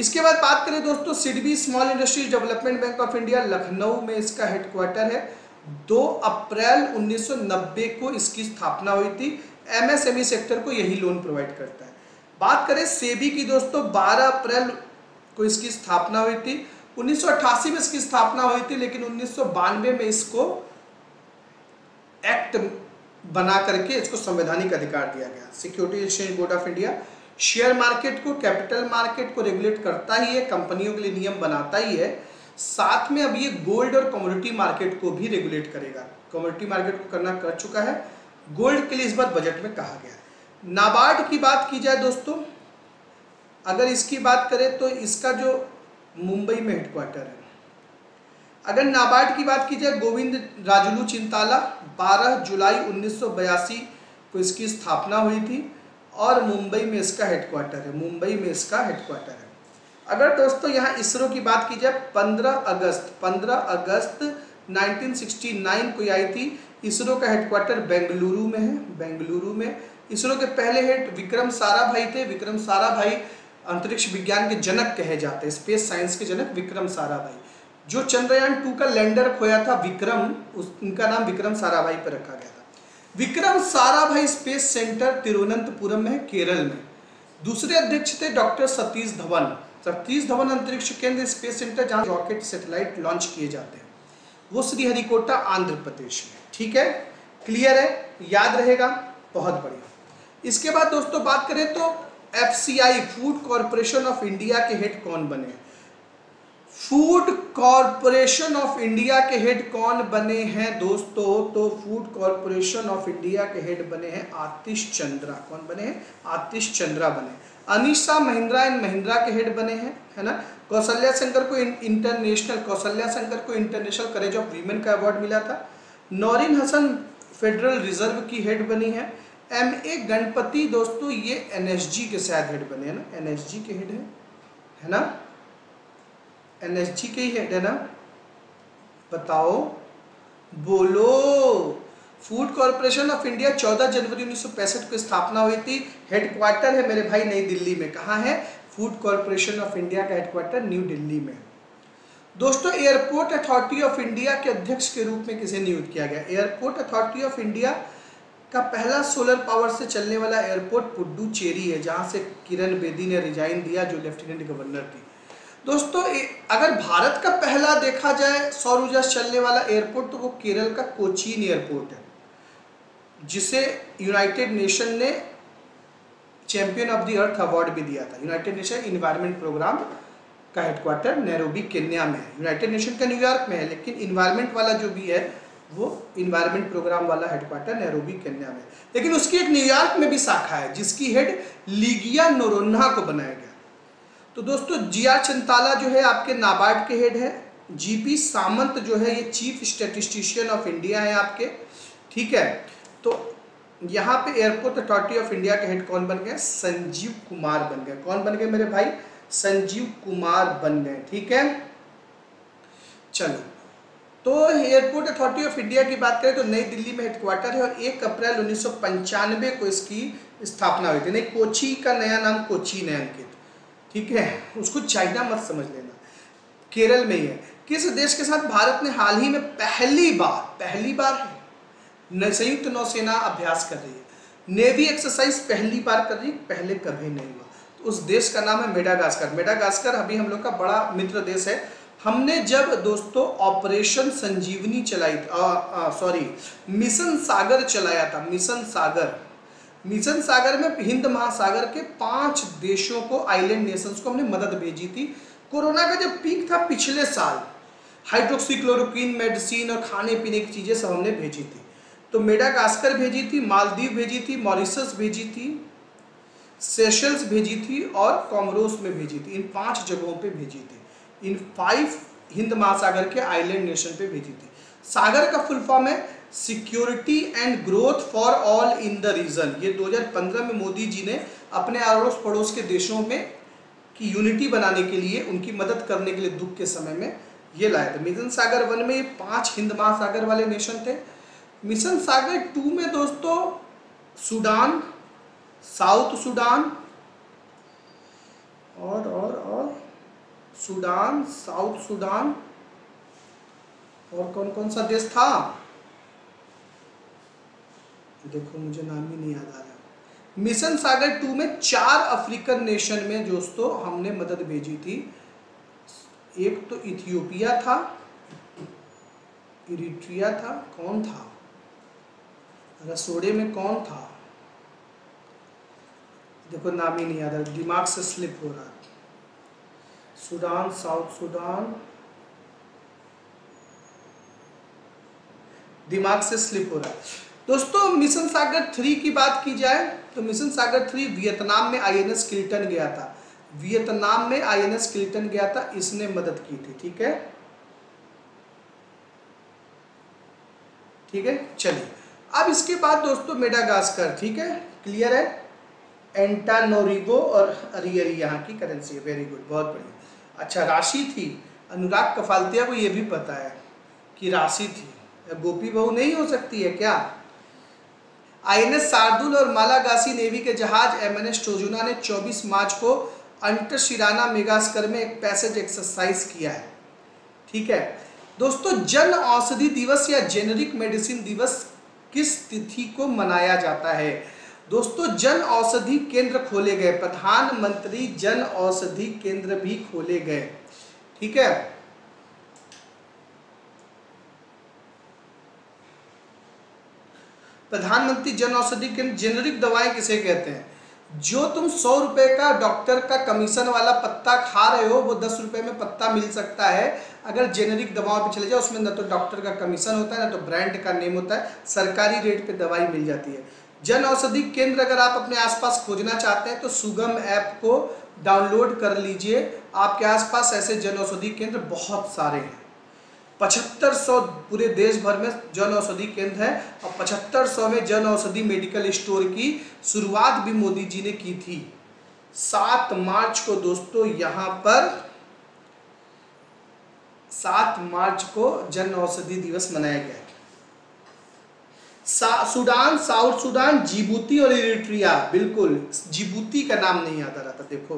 इसके बाद बात करें दोस्तों SIDBI small industries development bank of India, Lucknow में इसका हेडक्वार्टर है। दो अप्रैल उन्नीस सौ नब्बे को इसकी स्थापना हुई थी। एमएसएमई सेक्टर को यही लोन प्रोवाइड करता है। बात करें सेबी की दोस्तों, बारह अप्रैल को इसकी स्थापना हुई थी। उन्नीस सौ अठासी में इसकी स्थापना हुई थी, लेकिन उन्नीस सौ बानवे में इसको एक्ट बना करके इसको संवैधानिक अधिकार दिया गया। Security exchange board of India share market को, कैपिटल मार्केट को रेगुलेट करता ही है, कंपनियों के लिए नियम बनाता ही है। साथ में अब ये गोल्ड और कमोडिटी मार्केट को भी रेगुलेट करेगा। कमोडिटी मार्केट को करना कर चुका है, गोल्ड के लिए इस बार बजट में कहा गया है। नाबार्ड की बात की जाए दोस्तों, अगर इसकी बात करें तो इसका जो मुंबई में हेडक्वार्टर है। अगर नाबार्ड की बात की जाए, गोविंद राजलू चिंताला, बारह जुलाई उन्नीस सौ बयासी को इसकी स्थापना हुई थी और मुंबई में इसका हेडक्वार्टर है। मुंबई में इसका हेडक्वार्टर है। अगर दोस्तों यहाँ इसरो की बात की जाए, पंद्रह अगस्त पंद्रह अगस्त उन्नीस सौ उनहत्तर को आई थी। इसरो का हेडक्वार्टर बेंगलुरु में है। बेंगलुरु में इसरो के पहले हेड विक्रम साराभाई थे। विक्रम साराभाई अंतरिक्ष विज्ञान के जनक कहे जाते हैं, स्पेस साइंस के जनक विक्रम साराभाई। जो चंद्रयान टू का लैंडर खोया था विक्रम, उस उनका नाम विक्रम साराभाई पर रखा गया था। विक्रम साराभाई स्पेस सेंटर तिरुवनंतपुरम में, केरल में। दूसरे अध्यक्ष थे डॉक्टर सतीश धवन। सतीश धवन अंतरिक्ष केंद्र स्पेस सेंटर जहां रॉकेट सैटेलाइट लॉन्च किए जाते हैं, वो श्रीहरिकोटा आंध्र प्रदेश में, ठीक है। क्लियर है, याद रहेगा, बहुत बढ़िया। इसके बाद दोस्तों बात करें तो F C I food corporation of India के हेड कौन बने? फूड कॉरपोरेशन ऑफ इंडिया के हेड कौन बने हैं दोस्तों? तो फूड कॉरपोरेशन ऑफ इंडिया के हेड बने हैं आतिश चंद्रा। कौन बने हैं? आतिश चंद्रा बने। अनिशा महिंद्रा एंड महिंद्रा के हेड बने हैं, है ना। कौशल्या शंकर को इंटरनेशनल कौशल्या शंकर को इंटरनेशनल कॉलेज ऑफ वीमेन का अवार्ड मिला था। नौरीन हसन फेडरल रिजर्व की हेड बनी है। एम ए गणपति दोस्तों ये एन एस जी के शायद हेड बने हैं ना, एन एस जी के हेड है, है ना, एनएसजी के ही हेड है ना, बताओ, बोलो। फूड कॉरपोरेशन ऑफ इंडिया चौदह जनवरी उन्नीस सौ पैंसठ को स्थापना हुई थी। हेडक्वार्टर है मेरे भाई नई दिल्ली में। कहाँ है? फूड कॉरपोरेशन ऑफ इंडिया का हेडक्वार्टर न्यू दिल्ली में। दोस्तों एयरपोर्ट अथॉरिटी ऑफ इंडिया के अध्यक्ष के रूप में किसे नियुक्त किया गया? एयरपोर्ट अथॉरिटी ऑफ इंडिया का पहला सोलर पावर से चलने वाला एयरपोर्ट पुडुचेरी है, जहाँ से किरण बेदी ने रिजाइन दिया, जो लेफ्टिनेंट गवर्नर थी। दोस्तों अगर भारत का पहला देखा जाए सौर ऊर्जा चलने वाला एयरपोर्ट, तो वो केरल का कोचीन एयरपोर्ट है, जिसे यूनाइटेड नेशन ने champion of the earth award भी दिया था। यूनाइटेड नेशन इन्वायरमेंट प्रोग्राम का हेडक्वार्टर नैरोबी केन्या में है। यूनाइटेड नेशन का न्यूयॉर्क में है, लेकिन इन्वायरमेंट वाला जो भी है वो इन्वायरमेंट प्रोग्राम वाला हेडक्वार्टर नैरोबी केन्या में, लेकिन उसकी एक न्यूयॉर्क में भी शाखा है, जिसकी हेड लीगिया नोरोन्हा को बनाया गया। तो दोस्तों जी आर चिंताला जो है आपके नाबार्ड के हेड है। जीपी सामंत जो है ये चीफ स्टैटिस्टिशियन ऑफ इंडिया है आपके, ठीक है। तो यहाँ पे एयरपोर्ट अथॉरिटी ऑफ इंडिया के हेड कौन बन गए? संजीव कुमार बन गए। कौन बन गए मेरे भाई? संजीव कुमार बन गए, ठीक है। चलो तो एयरपोर्ट अथॉरिटी ऑफ इंडिया की बात करें तो नई दिल्ली में हेडक्वार्टर है और एक अप्रैल उन्नीस सौ पंचानवे को इसकी स्थापना हुई थी। नहीं, कोची का नया नाम कोचीन है अंकित, ठीक है, उसको चाइना मत समझ लेना, केरल में ही है। किस देश के साथ भारत ने हाल ही में पहली बार पहली बार संयुक्त नौसेना अभ्यास कर रही है? नेवी एक्सरसाइज पहली बार कर रही, पहले कभी नहीं हुआ। तो उस देश का नाम है मेडागास्कर। मेडागास्कर अभी हम लोग का बड़ा मित्र देश है। हमने जब दोस्तों ऑपरेशन संजीवनी चलाई, सॉरी मिशन सागर चलाया था, मिशन सागर मिशन सागर में हिंद महासागर के पांच देशों को, आइलैंड नेशंस को हमने मदद भेजी थी। कोरोना का जब पीक था पिछले साल, हाइड्रोक्सीक्लोरोक्वीन मेडिसिन और खाने पीने की चीज़ें सब हमने भेजी थी। तो मेडागास्कर भेजी थी, मालदीव भेजी थी, मॉरिशस भेजी थी, सेशल्स भेजी थी और कॉमरोस में भेजी थी। इन पांच जगहों पे भेजी थी, इन फाइव हिंद महासागर के आइलैंड नेशन पे भेजी थी। सागर का फुल फॉर्म है security and growth for all in the region. ये दो हज़ार पंद्रह में मोदी जी ने अपने अड़ोस पड़ोस के देशों में की यूनिटी बनाने के लिए, उनकी मदद करने के लिए दुख के समय में ये लाए थे। मिशन सागर वन में ये पांच हिंद महासागर वाले नेशन थे। मिशन सागर टू में दोस्तों सूडान, साउथ सूडान और और और सूडान, साउथ सूडान और कौन कौन सा देश था, देखो मुझे नाम ही नहीं याद आ रहा। मिशन सागर टू में चार अफ्रीकन नेशन में दोस्तों हमने मदद भेजी थी। एक तो इथियोपिया था, इरिट्रिया था, कौन था, रसोड़े में कौन था, देखो नाम ही नहीं याद आ रहा, दिमाग से स्लिप हो रहा था। सूडान, साउथ सूडान, दिमाग से स्लिप हो रहा था दोस्तों। मिशन सागर थ्री की बात की जाए तो मिशन सागर थ्री वियतनाम में आईएनएस किल्टन गया था, वियतनाम में आईएनएस किल्टन गया था, इसने मदद की थी। ठीक है, ठीक है, चलिए अब इसके बाद दोस्तों मेडागास्कर, ठीक है, क्लियर है, एंटानोरिबो और अरियरी यहाँ की करेंसी है। वेरी गुड, बहुत बढ़िया। अच्छा, राशि थी, अनुराग कफालतिया को यह भी पता है कि राशि थी, गोपी बहू नहीं हो सकती है क्या। आईएनएस शार्दुल और मालागासी नेवी के जहाज एमएनएस ट्रोजुना ने चौबीस मार्च को अंटरशिराना मेगास्कर में एक पैसेज एक्सरसाइज किया है। ठीक है दोस्तों, जन औषधि दिवस या जेनरिक मेडिसिन दिवस किस तिथि को मनाया जाता है। दोस्तों जन औषधि केंद्र खोले गए, प्रधानमंत्री जन औषधि केंद्र भी खोले गए। ठीक है, प्रधानमंत्री जन औषधि केंद्र, जेनरिक दवाएं किसे कहते हैं, जो तुम सौ रुपए का डॉक्टर का कमीशन वाला पत्ता खा रहे हो वो दस रुपए में पत्ता मिल सकता है अगर जेनरिक दवाओं पे चले जाओ। उसमें ना तो डॉक्टर का कमीशन होता है, ना तो ब्रांड का नेम होता है, सरकारी रेट पे दवाई मिल जाती है। जन औषधि केंद्र अगर आप अपने आसपास खोजना चाहते हैं तो सुगम ऐप को डाउनलोड कर लीजिए, आपके आसपास ऐसे जन औषधि केंद्र बहुत सारे हैं। पचहत्तर सौ पूरे देश भर में जन औषधि केंद्र है और पचहत्तर सौ में जन औषधि मेडिकल स्टोर की शुरुआत भी मोदी जी ने की थी। सात मार्च को दोस्तों यहाँ पर सात मार्च को जन औषधि दिवस मनाया गया। सा, सूडान, साउथ सूडान, जिबूती और इरिट्रिया, बिल्कुल जिबूती का नाम नहीं याद आ रहा था। देखो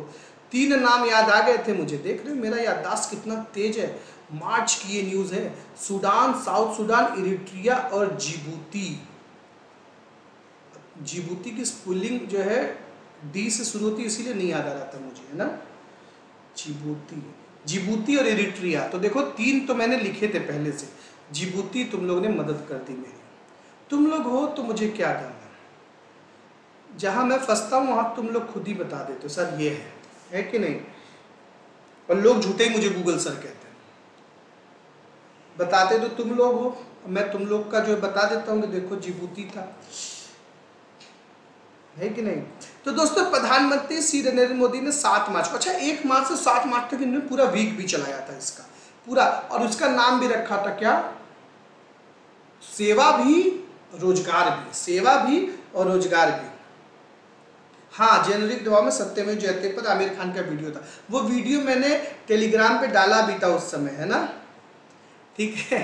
तीन नाम याद आ गए थे मुझे, देख रहे हो मेरा याददाश्त कितना तेज है। मार्च की ये न्यूज है, सूडान, साउथ सूडान, इरिट्रिया और जिबूती। जिबूती की स्पेलिंग जो है डी से शुरू होती है, इसीलिए नहीं याद आ रहा था मुझे, है ना, जिबूती, जिबूती और इरिट्रिया। तो देखो तीन तो मैंने लिखे थे पहले से, जिबूती तुम लोग ने मदद कर दी मेरी, तुम लोग हो तो मुझे क्या करना, जहां मैं फंसता हूँ वहां तुम लोग खुद ही बता देते हो सर ये है, है कि नहीं, और लोग झूठे ही मुझे गूगल सर कहते हैं, बताते तो तुम लोग हो, मैं तुम लोग का जो बता देता हूँ कि देखो जिबूती था, है कि नहीं। तो दोस्तों प्रधानमंत्री श्री नरेंद्र मोदी ने सात मार्च को, अच्छा एक मार्च से सात मार्च तक इन्होंने पूरा वीक भी चलाया था इसका पूरा, और उसका नाम भी रखा था क्या, सेवा भी रोजगार भी, सेवा भी और रोजगार भी। हाँ, जेनरिक दवा में सत्यमेव जयते पर आमिर खान का वीडियो था, वो वीडियो मैंने टेलीग्राम पे डाला भी था उस समय, है ना। ठीक है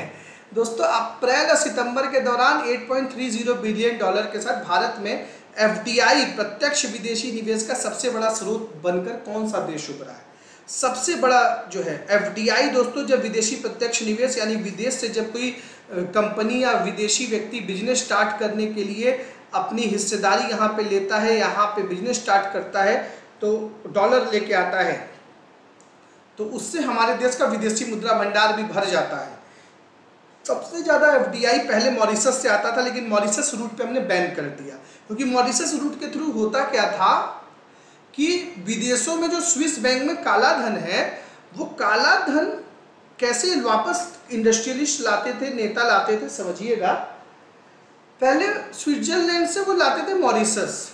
दोस्तों, अप्रैल और सितंबर के दौरान आठ पॉइंट तीन जीरो बिलियन डॉलर के साथ भारत में एफडीआई प्रत्यक्ष विदेशी निवेश का सबसे बड़ा स्रोत बनकर कौन सा देश उभरा है। सबसे बड़ा जो है एफडीआई दोस्तों, जब विदेशी प्रत्यक्ष निवेश यानी विदेश से जब कोई कंपनी या विदेशी व्यक्ति बिजनेस स्टार्ट करने के लिए अपनी हिस्सेदारी यहाँ पे लेता है, यहाँ पे बिजनेस स्टार्ट करता है तो डॉलर लेके आता है, तो उससे हमारे देश का विदेशी मुद्रा भंडार भी भर जाता है। सबसे ज़्यादा एफडीआई पहले मॉरिशस से आता था, लेकिन मॉरिशस रूट पे हमने बैन कर दिया, क्योंकि मॉरिशस रूट के थ्रू होता क्या था कि विदेशों में जो स्विस बैंक में काला धन है, वो काला धन कैसे वापस इंडस्ट्रियलिस्ट लाते थे, नेता लाते थे, समझिएगा। पहले स्विट्जरलैंड से वो लाते थे मॉरिशस,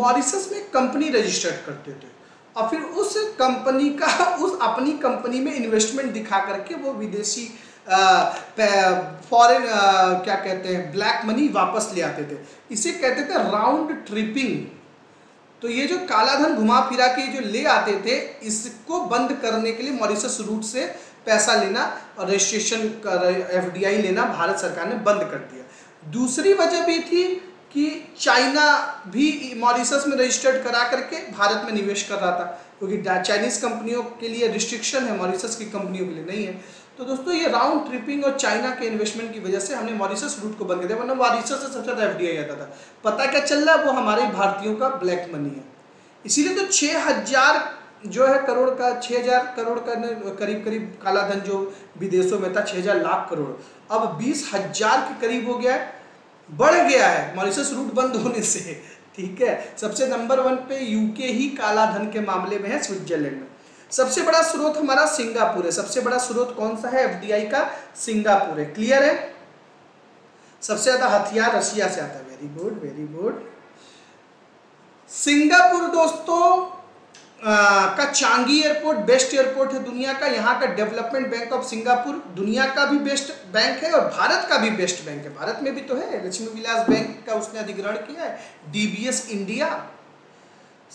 मॉरिशस में कंपनी रजिस्टर्ड करते थे और फिर उस कंपनी का उस अपनी कंपनी में इन्वेस्टमेंट दिखा करके वो विदेशी फॉरेन क्या कहते हैं ब्लैक मनी वापस ले आते थे। इसे कहते थे राउंड ट्रिपिंग, तो ये जो कालाधन घुमा फिरा के जो ले आते थे, इसको बंद करने के लिए मॉरिशस रूट से पैसा लेना और रजिस्ट्रेशन का एफडीआई लेना भारत सरकार ने बंद कर दिया। दूसरी वजह भी थी कि चाइना भी मॉरिशस में रजिस्टर्ड करा करके भारत में निवेश कर रहा था, क्योंकि चाइनीज़ कंपनियों के लिए रिस्ट्रिक्शन है, मॉरिशस की कंपनियों के लिए नहीं है। तो दोस्तों ये राउंड ट्रिपिंग और चाइना के इन्वेस्टमेंट की वजह से हमने मॉरिशस रूट को बंद कर दिया, वरना मॉरिशस से सबसे ज़्यादा एफडीआई आता था। पता क्या चल रहा है, वो हमारे भारतीयों का ब्लैक मनी है। इसीलिए तो छः हज़ार जो है करोड़ का छः हज़ार करोड़ का करीब करीब कालाधन जो विदेशों में था, छः हज़ार लाख करोड़ अब बीस हज़ार के करीब हो गया है, बढ़ गया है मॉरिशस रूट बंद होने से। ठीक है, सबसे नंबर वन पे यूके ही कालाधन के मामले में है, स्विट्जरलैंड में। सबसे बड़ा स्रोत हमारा सिंगापुर है। सबसे बड़ा स्रोत कौन सा है एफडीआई का? सिंगापुर है। क्लियर है? सबसे ज्यादा हथियार रशिया से आता है। Very good, very good. Singapore दोस्तों आ, का चांगी एयरपोर्ट बेस्ट एयरपोर्ट है दुनिया का। यहाँ का डेवलपमेंट बैंक ऑफ सिंगापुर दुनिया का भी बेस्ट बैंक है और भारत का भी बेस्ट बैंक है। भारत में भी तो है, लक्ष्मी विलास बैंक का उसने अधिग्रहण किया है, डीबीएस इंडिया।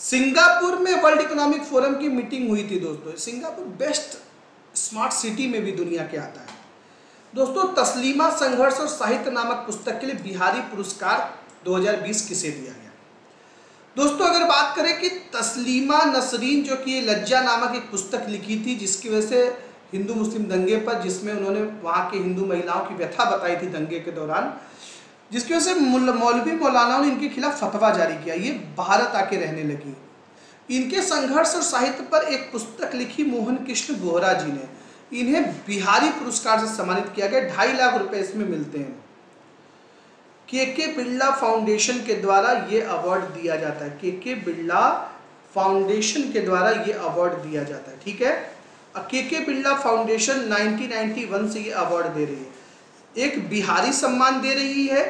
सिंगापुर में वर्ल्ड इकोनॉमिक फोरम की मीटिंग हुई थी दोस्तों। सिंगापुर बेस्ट स्मार्ट सिटी में भी दुनिया के आता है। दोस्तों तस्लीमा संघर्ष और साहित्य नामक पुस्तक के लिए बिहारी पुरस्कार दो हजार बीस किसे दिया गया? दोस्तों अगर बात करें कि तस्लीमा नसरीन जो कि लज्जा नामक एक पुस्तक लिखी थी, जिसकी वजह से हिंदू मुस्लिम दंगे पर, जिसमें उन्होंने वहाँ के हिंदू महिलाओं की व्यथा बताई थी दंगे के दौरान, जिसकी वजह से मौलवी मौलानाओं ने इनके खिलाफ फतवा जारी किया, ये भारत आके रहने लगी। इनके संघर्ष और साहित्य पर एक पुस्तक लिखी मोहन कृष्ण बोहरा जी ने। इन्हें बिहारी पुरस्कार से सम्मानित किया गया। ढाई लाख रुपये इसमें मिलते हैं। के के बिरला फाउंडेशन के द्वारा ये अवार्ड दिया जाता है। के के बिरला फाउंडेशन के द्वारा ये अवार्ड दिया जाता है। ठीक है, K K Birla foundation nineteen ninety one से ये अवार्ड दे रही है। एक बिहारी सम्मान दे रही है,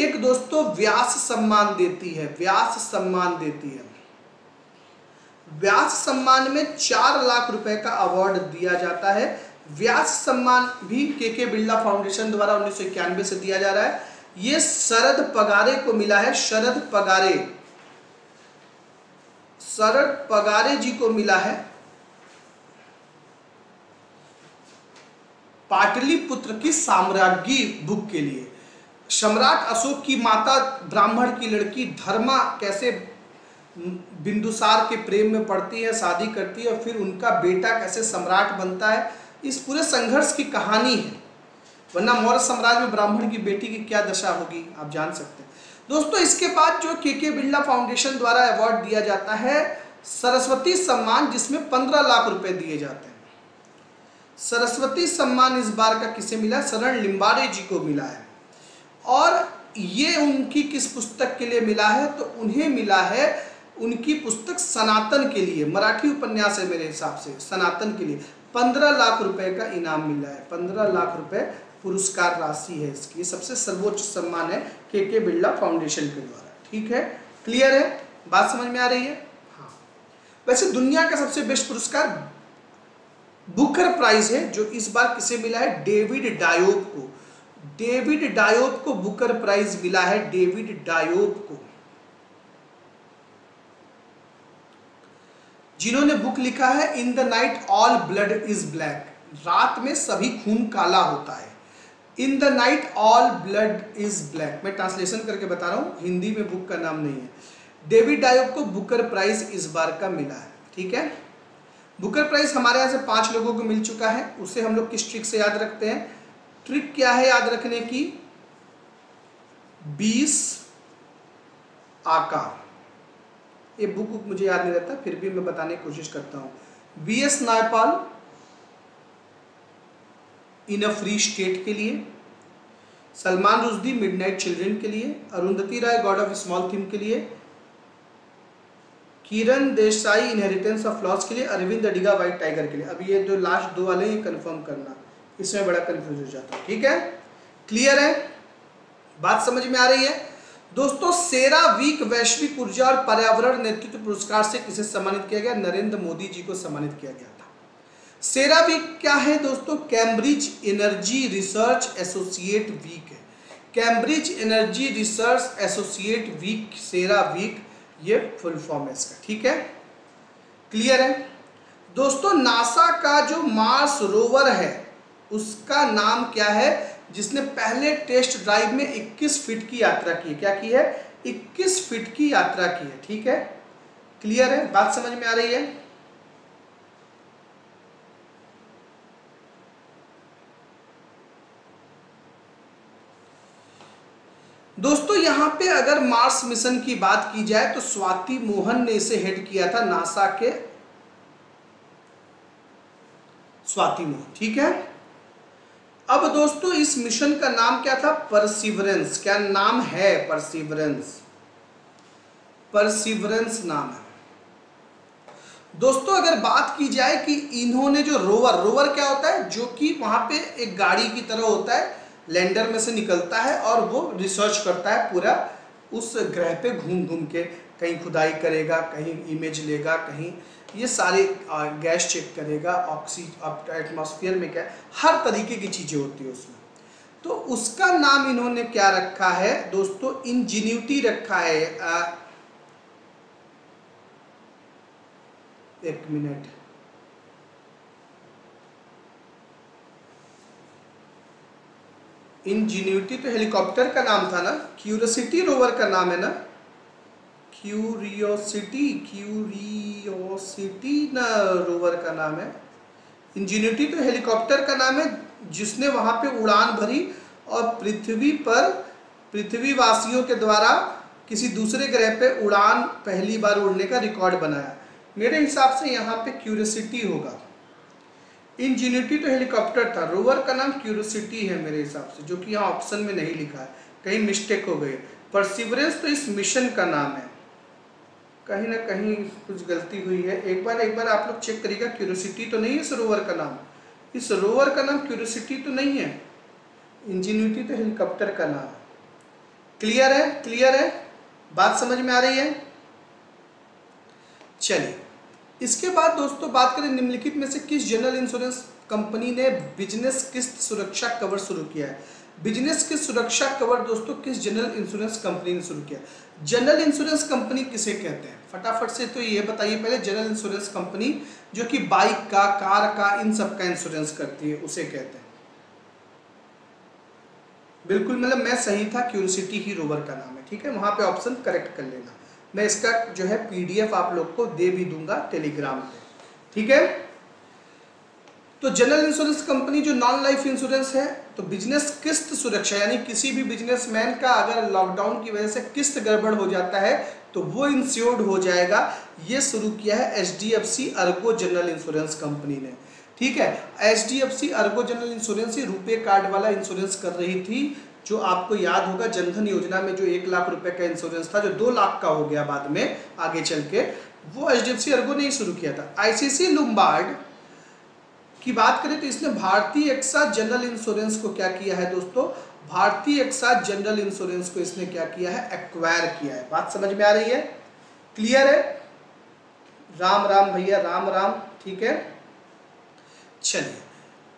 एक दोस्तों व्यास सम्मान देती है। व्यास सम्मान देती है। व्यास सम्मान में चार लाख रुपए का अवार्ड दिया जाता है। व्यास सम्मान भी के के बिरला फाउंडेशन द्वारा उन्नीस सौ इक्यानवे से दिया जा रहा है। ये शरद पगारे को मिला है। शरद पगारे शरद पगारे जी को मिला है। पाटलिपुत्र की साम्राज्ञी बुक के लिए सम्राट अशोक की माता ब्राह्मण की लड़की धर्मा कैसे बिंदुसार के प्रेम में पड़ती है, शादी करती है और फिर उनका बेटा कैसे सम्राट बनता है, इस पूरे संघर्ष की कहानी है। वरना मौर्य साम्राज्य में ब्राह्मण की बेटी की क्या दशा होगी आप जान सकते हैं। दोस्तों इसके बाद जो के के बिरला फाउंडेशन द्वारा अवार्ड दिया जाता है सरस्वती सम्मान, जिसमें पंद्रह लाख रुपए दिए जाते हैं। सरस्वती सम्मान इस बार का किसे मिला? शरण लिम्बाड़े जी को मिला है। और ये उनकी किस पुस्तक के लिए मिला है? तो उन्हें मिला है उनकी पुस्तक सनातन के लिए, मराठी उपन्यास है मेरे हिसाब से, सनातन के लिए पंद्रह लाख रुपए का इनाम मिला है। पंद्रह लाख रुपए पुरस्कार राशि है इसकी। सबसे सर्वोच्च सम्मान है के के बिरला फाउंडेशन के द्वारा। ठीक है, क्लियर है, बात समझ में आ रही है? हाँ। वैसे दुनिया का सबसे बेस्ट पुरस्कार बुकर प्राइज है, जो इस बार किसे मिला है? डेविड डायोप को। डेविड डायोप को बुकर प्राइज मिला है। डेविड डायोप को, जिन्होंने बुक लिखा है in the night all blood is black, रात में सभी खून काला होता है। In the night all blood is black, मैं ट्रांसलेशन करके बता रहा हूँ, हिंदी में बुक का नाम नहीं है। डेविड डायोप को बुकर प्राइज इस बार का मिला है। ठीक है, बुकर प्राइज हमारे यहाँ से पांच लोगों को मिल चुका है। उसे हम लोग किस ट्रिक से याद रखते हैं? ट्रिक क्या है याद रखने की? बीस आका। ये बुक मुझे याद नहीं रहता, फिर भी मैं बताने की कोशिश करता हूँ। V S Naipaul in a free state के लिए, सलमान रुश्दी मिडनाइट चिल्ड्रन के लिए, Arundhati Roy God of small theme के लिए, Kiran Desai inheritance of loss के लिए, अरविंद अडिगा वाइट टाइगर के लिए। अब ये जो लास्ट दो वाले ये कंफर्म करना, इसमें बड़ा कंफ्यूज हो जाता है। ठीक है, क्लियर है, बात समझ में आ रही है? दोस्तों सेरा वीक वैश्विक ऊर्जा और पर्यावरण नेतृत्व पुरस्कार से किसे सम्मानित किया गया? नरेंद्र मोदी जी को सम्मानित किया गया था। सेरा वीक क्या है दोस्तों? Cambridge energy research associate week है। Cambridge energy research associate week CERA week ये फुल फॉर्म है इसका। ठीक है, क्लियर है दोस्तों। नासा का जो मार्स रोवर है उसका नाम क्या है जिसने पहले टेस्ट ड्राइव में इक्कीस फीट की यात्रा की है? क्या की है? इक्कीस फीट की यात्रा की है। ठीक है, क्लियर है, बात समझ में आ रही है। दोस्तों यहाँ पे अगर मार्स मिशन की बात की जाए तो स्वाति मोहन ने इसे हेड किया था, नासा के स्वाति मोहन। ठीक है, अब दोस्तों इस मिशन का नाम क्या था? परसिवरेंस। क्या नाम है? परसिवरेंस। परसिवरेंस नाम है। दोस्तों अगर बात की जाए कि इन्होंने जो रोवर, रोवर क्या होता है? जो कि वहां पे एक गाड़ी की तरह होता है, लैंडर में से निकलता है और वो रिसर्च करता है पूरा उस ग्रह पे घूम घूम के, कहीं खुदाई करेगा, कहीं इमेज लेगा, कहीं ये सारे गैस चेक करेगा, ऑक्सीजन एटमॉस्फेयर में क्या है, हर तरीके की चीज़ें होती है उसमें। तो उसका नाम इन्होंने क्या रखा है दोस्तों? इंजीन्यूटी रखा है। आ, एक मिनट, इंजीन्यूटी तो हेलीकॉप्टर का नाम था ना, क्यूरियोसिटी रोवर का नाम है ना, क्यूरियोसिटी, क्यूरियोसिटी ना रोवर का नाम है, इंजीन्यूटी तो हेलीकॉप्टर का नाम है जिसने वहाँ पे उड़ान भरी और पृथ्वी पर पृथ्वीवासियों के द्वारा किसी दूसरे ग्रह पे उड़ान पहली बार उड़ने का रिकॉर्ड बनाया। मेरे हिसाब से यहाँ पे क्यूरियोसिटी होगा। इंजीन्यूटी तो हेलीकॉप्टर था, रोवर का नाम क्यूरियोसिटी है मेरे हिसाब से, जो कि यहाँ ऑप्शन में नहीं लिखा है, कहीं मिस्टेक हो गई। परसिवरेंस तो इस मिशन का नाम है, कहीं ना कहीं कुछ गलती हुई है। एक बार एक बार आप लोग चेक करिएगा, क्यूरियोसिटी तो नहीं है इस रोवर का नाम, इस रोवर का नाम क्यूरियोसिटी तो नहीं है, इंजीन्यूटी तो हेलीकॉप्टर का नाम है। क्लियर है, क्लियर है, बात समझ में आ रही है। चलिए इसके बाद दोस्तों बात करें, निम्नलिखित में से किस जनरल इंश्योरेंस कंपनी ने बिजनेस किस्त सुरक्षा कवर शुरू किया है? बिजनेस किस्त सुरक्षा कवर दोस्तों किस जनरल इंश्योरेंस कंपनी ने शुरू किया? जनरल इंश्योरेंस कंपनी किसे कहते हैं? फटाफट से तो ये बताइए पहले, जनरल इंश्योरेंस कंपनी जो कि बाइक का, कार का, इन सब का इंश्योरेंस करती है उसे कहते हैं। बिल्कुल, मतलब मैं सही था, क्यूरियोसिटी ही रोवर का नाम है। ठीक है, वहाँ पे ऑप्शन करेक्ट कर लेना। मैं इसका जो है पीडीएफ आप लोग को दे भी दूंगा टेलीग्राम पे। ठीक है, तो जनरल इंश्योरेंस कंपनी जो नॉन लाइफ इंश्योरेंस है, तो बिजनेस किस्त सुरक्षा यानी किसी भी बिजनेसमैन का अगर लॉकडाउन की वजह से किस्त गड़बड़ हो जाता है तो वो इंश्योर्ड हो जाएगा। ये शुरू किया है HDFC ERGO general insurance company ने। ठीक है, HDFC ERGO general insurance RuPay card वाला इंश्योरेंस कर रही थी, जो आपको याद होगा जनधन योजना में जो एक लाख रुपए का इंश्योरेंस था जो दो लाख का हो गया बाद में आगे चल के, वो एचडीएफसी अर्गो ने ही शुरू किया था। आईसीसी लुम्बार्ड की बात करें तो इसने भारतीय एक्सा जनरल इंश्योरेंस को क्या किया है दोस्तों? भारतीय एक्सा जनरल इंश्योरेंस को इसने क्या किया है? एक्वायर किया है। बात समझ में आ रही है? क्लियर है? राम राम भैया, राम राम। ठीक है, चलिए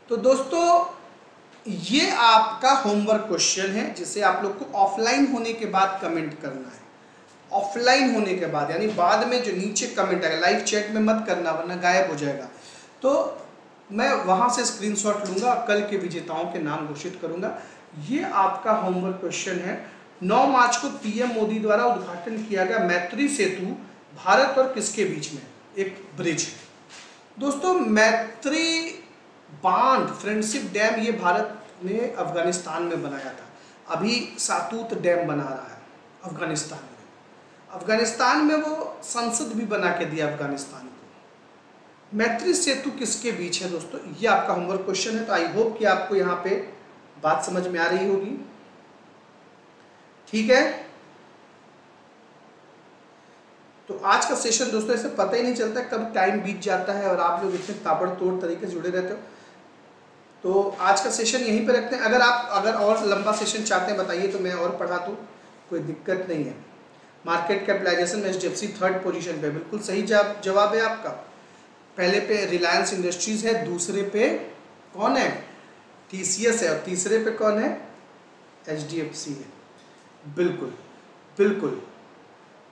तो दोस्तों ये आपका होमवर्क क्वेश्चन है जिसे आप लोग को ऑफलाइन होने के बाद कमेंट करना है। ऑफलाइन होने के बाद यानी बाद में जो नीचे कमेंट आएगा, लाइव चैट में मत करना वरना गायब हो जाएगा, तो मैं वहां से स्क्रीनशॉट लूंगा, कल के विजेताओं के नाम घोषित करूंगा। ये आपका होमवर्क क्वेश्चन है। नौ मार्च को पीएम मोदी द्वारा उद्घाटन किया गया मैत्री सेतु भारत और किसके बीच में? एक ब्रिज। दोस्तों मैत्री बांध, फ्रेंडशिप डैम, ये भारत ने अफगानिस्तान में बनाया था। अभी सातूत डैम बना रहा है अफगानिस्तान में। अफगानिस्तान में वो संसद भी बना के दिया अफगानिस्तान को। मैत्री सेतु किसके बीच है दोस्तों? ये आपका होमवर्क क्वेश्चन है। तो आई होप कि आपको यहाँ पे बात समझ में आ रही होगी। ठीक है, तो आज का सेशन दोस्तों ऐसे पता ही नहीं चलता कब टाइम बीत जाता है और आप लोग इतने ताबड़तोड़ तरीके से जुड़े रहते हो। तो आज का सेशन यहीं पे रखते हैं। अगर आप अगर और लंबा सेशन चाहते हैं बताइए तो मैं और पढ़ा दूँ, कोई दिक्कत नहीं है। मार्केट कैपिटलाइजेशन में एचडीएफसी थर्ड पोजीशन पे, बिल्कुल सही जवाब है आपका। पहले पे रिलायंस इंडस्ट्रीज है, दूसरे पे कौन है? टीसीएस है, और तीसरे पे कौन है? एचडीएफसी है। बिल्कुल बिल्कुल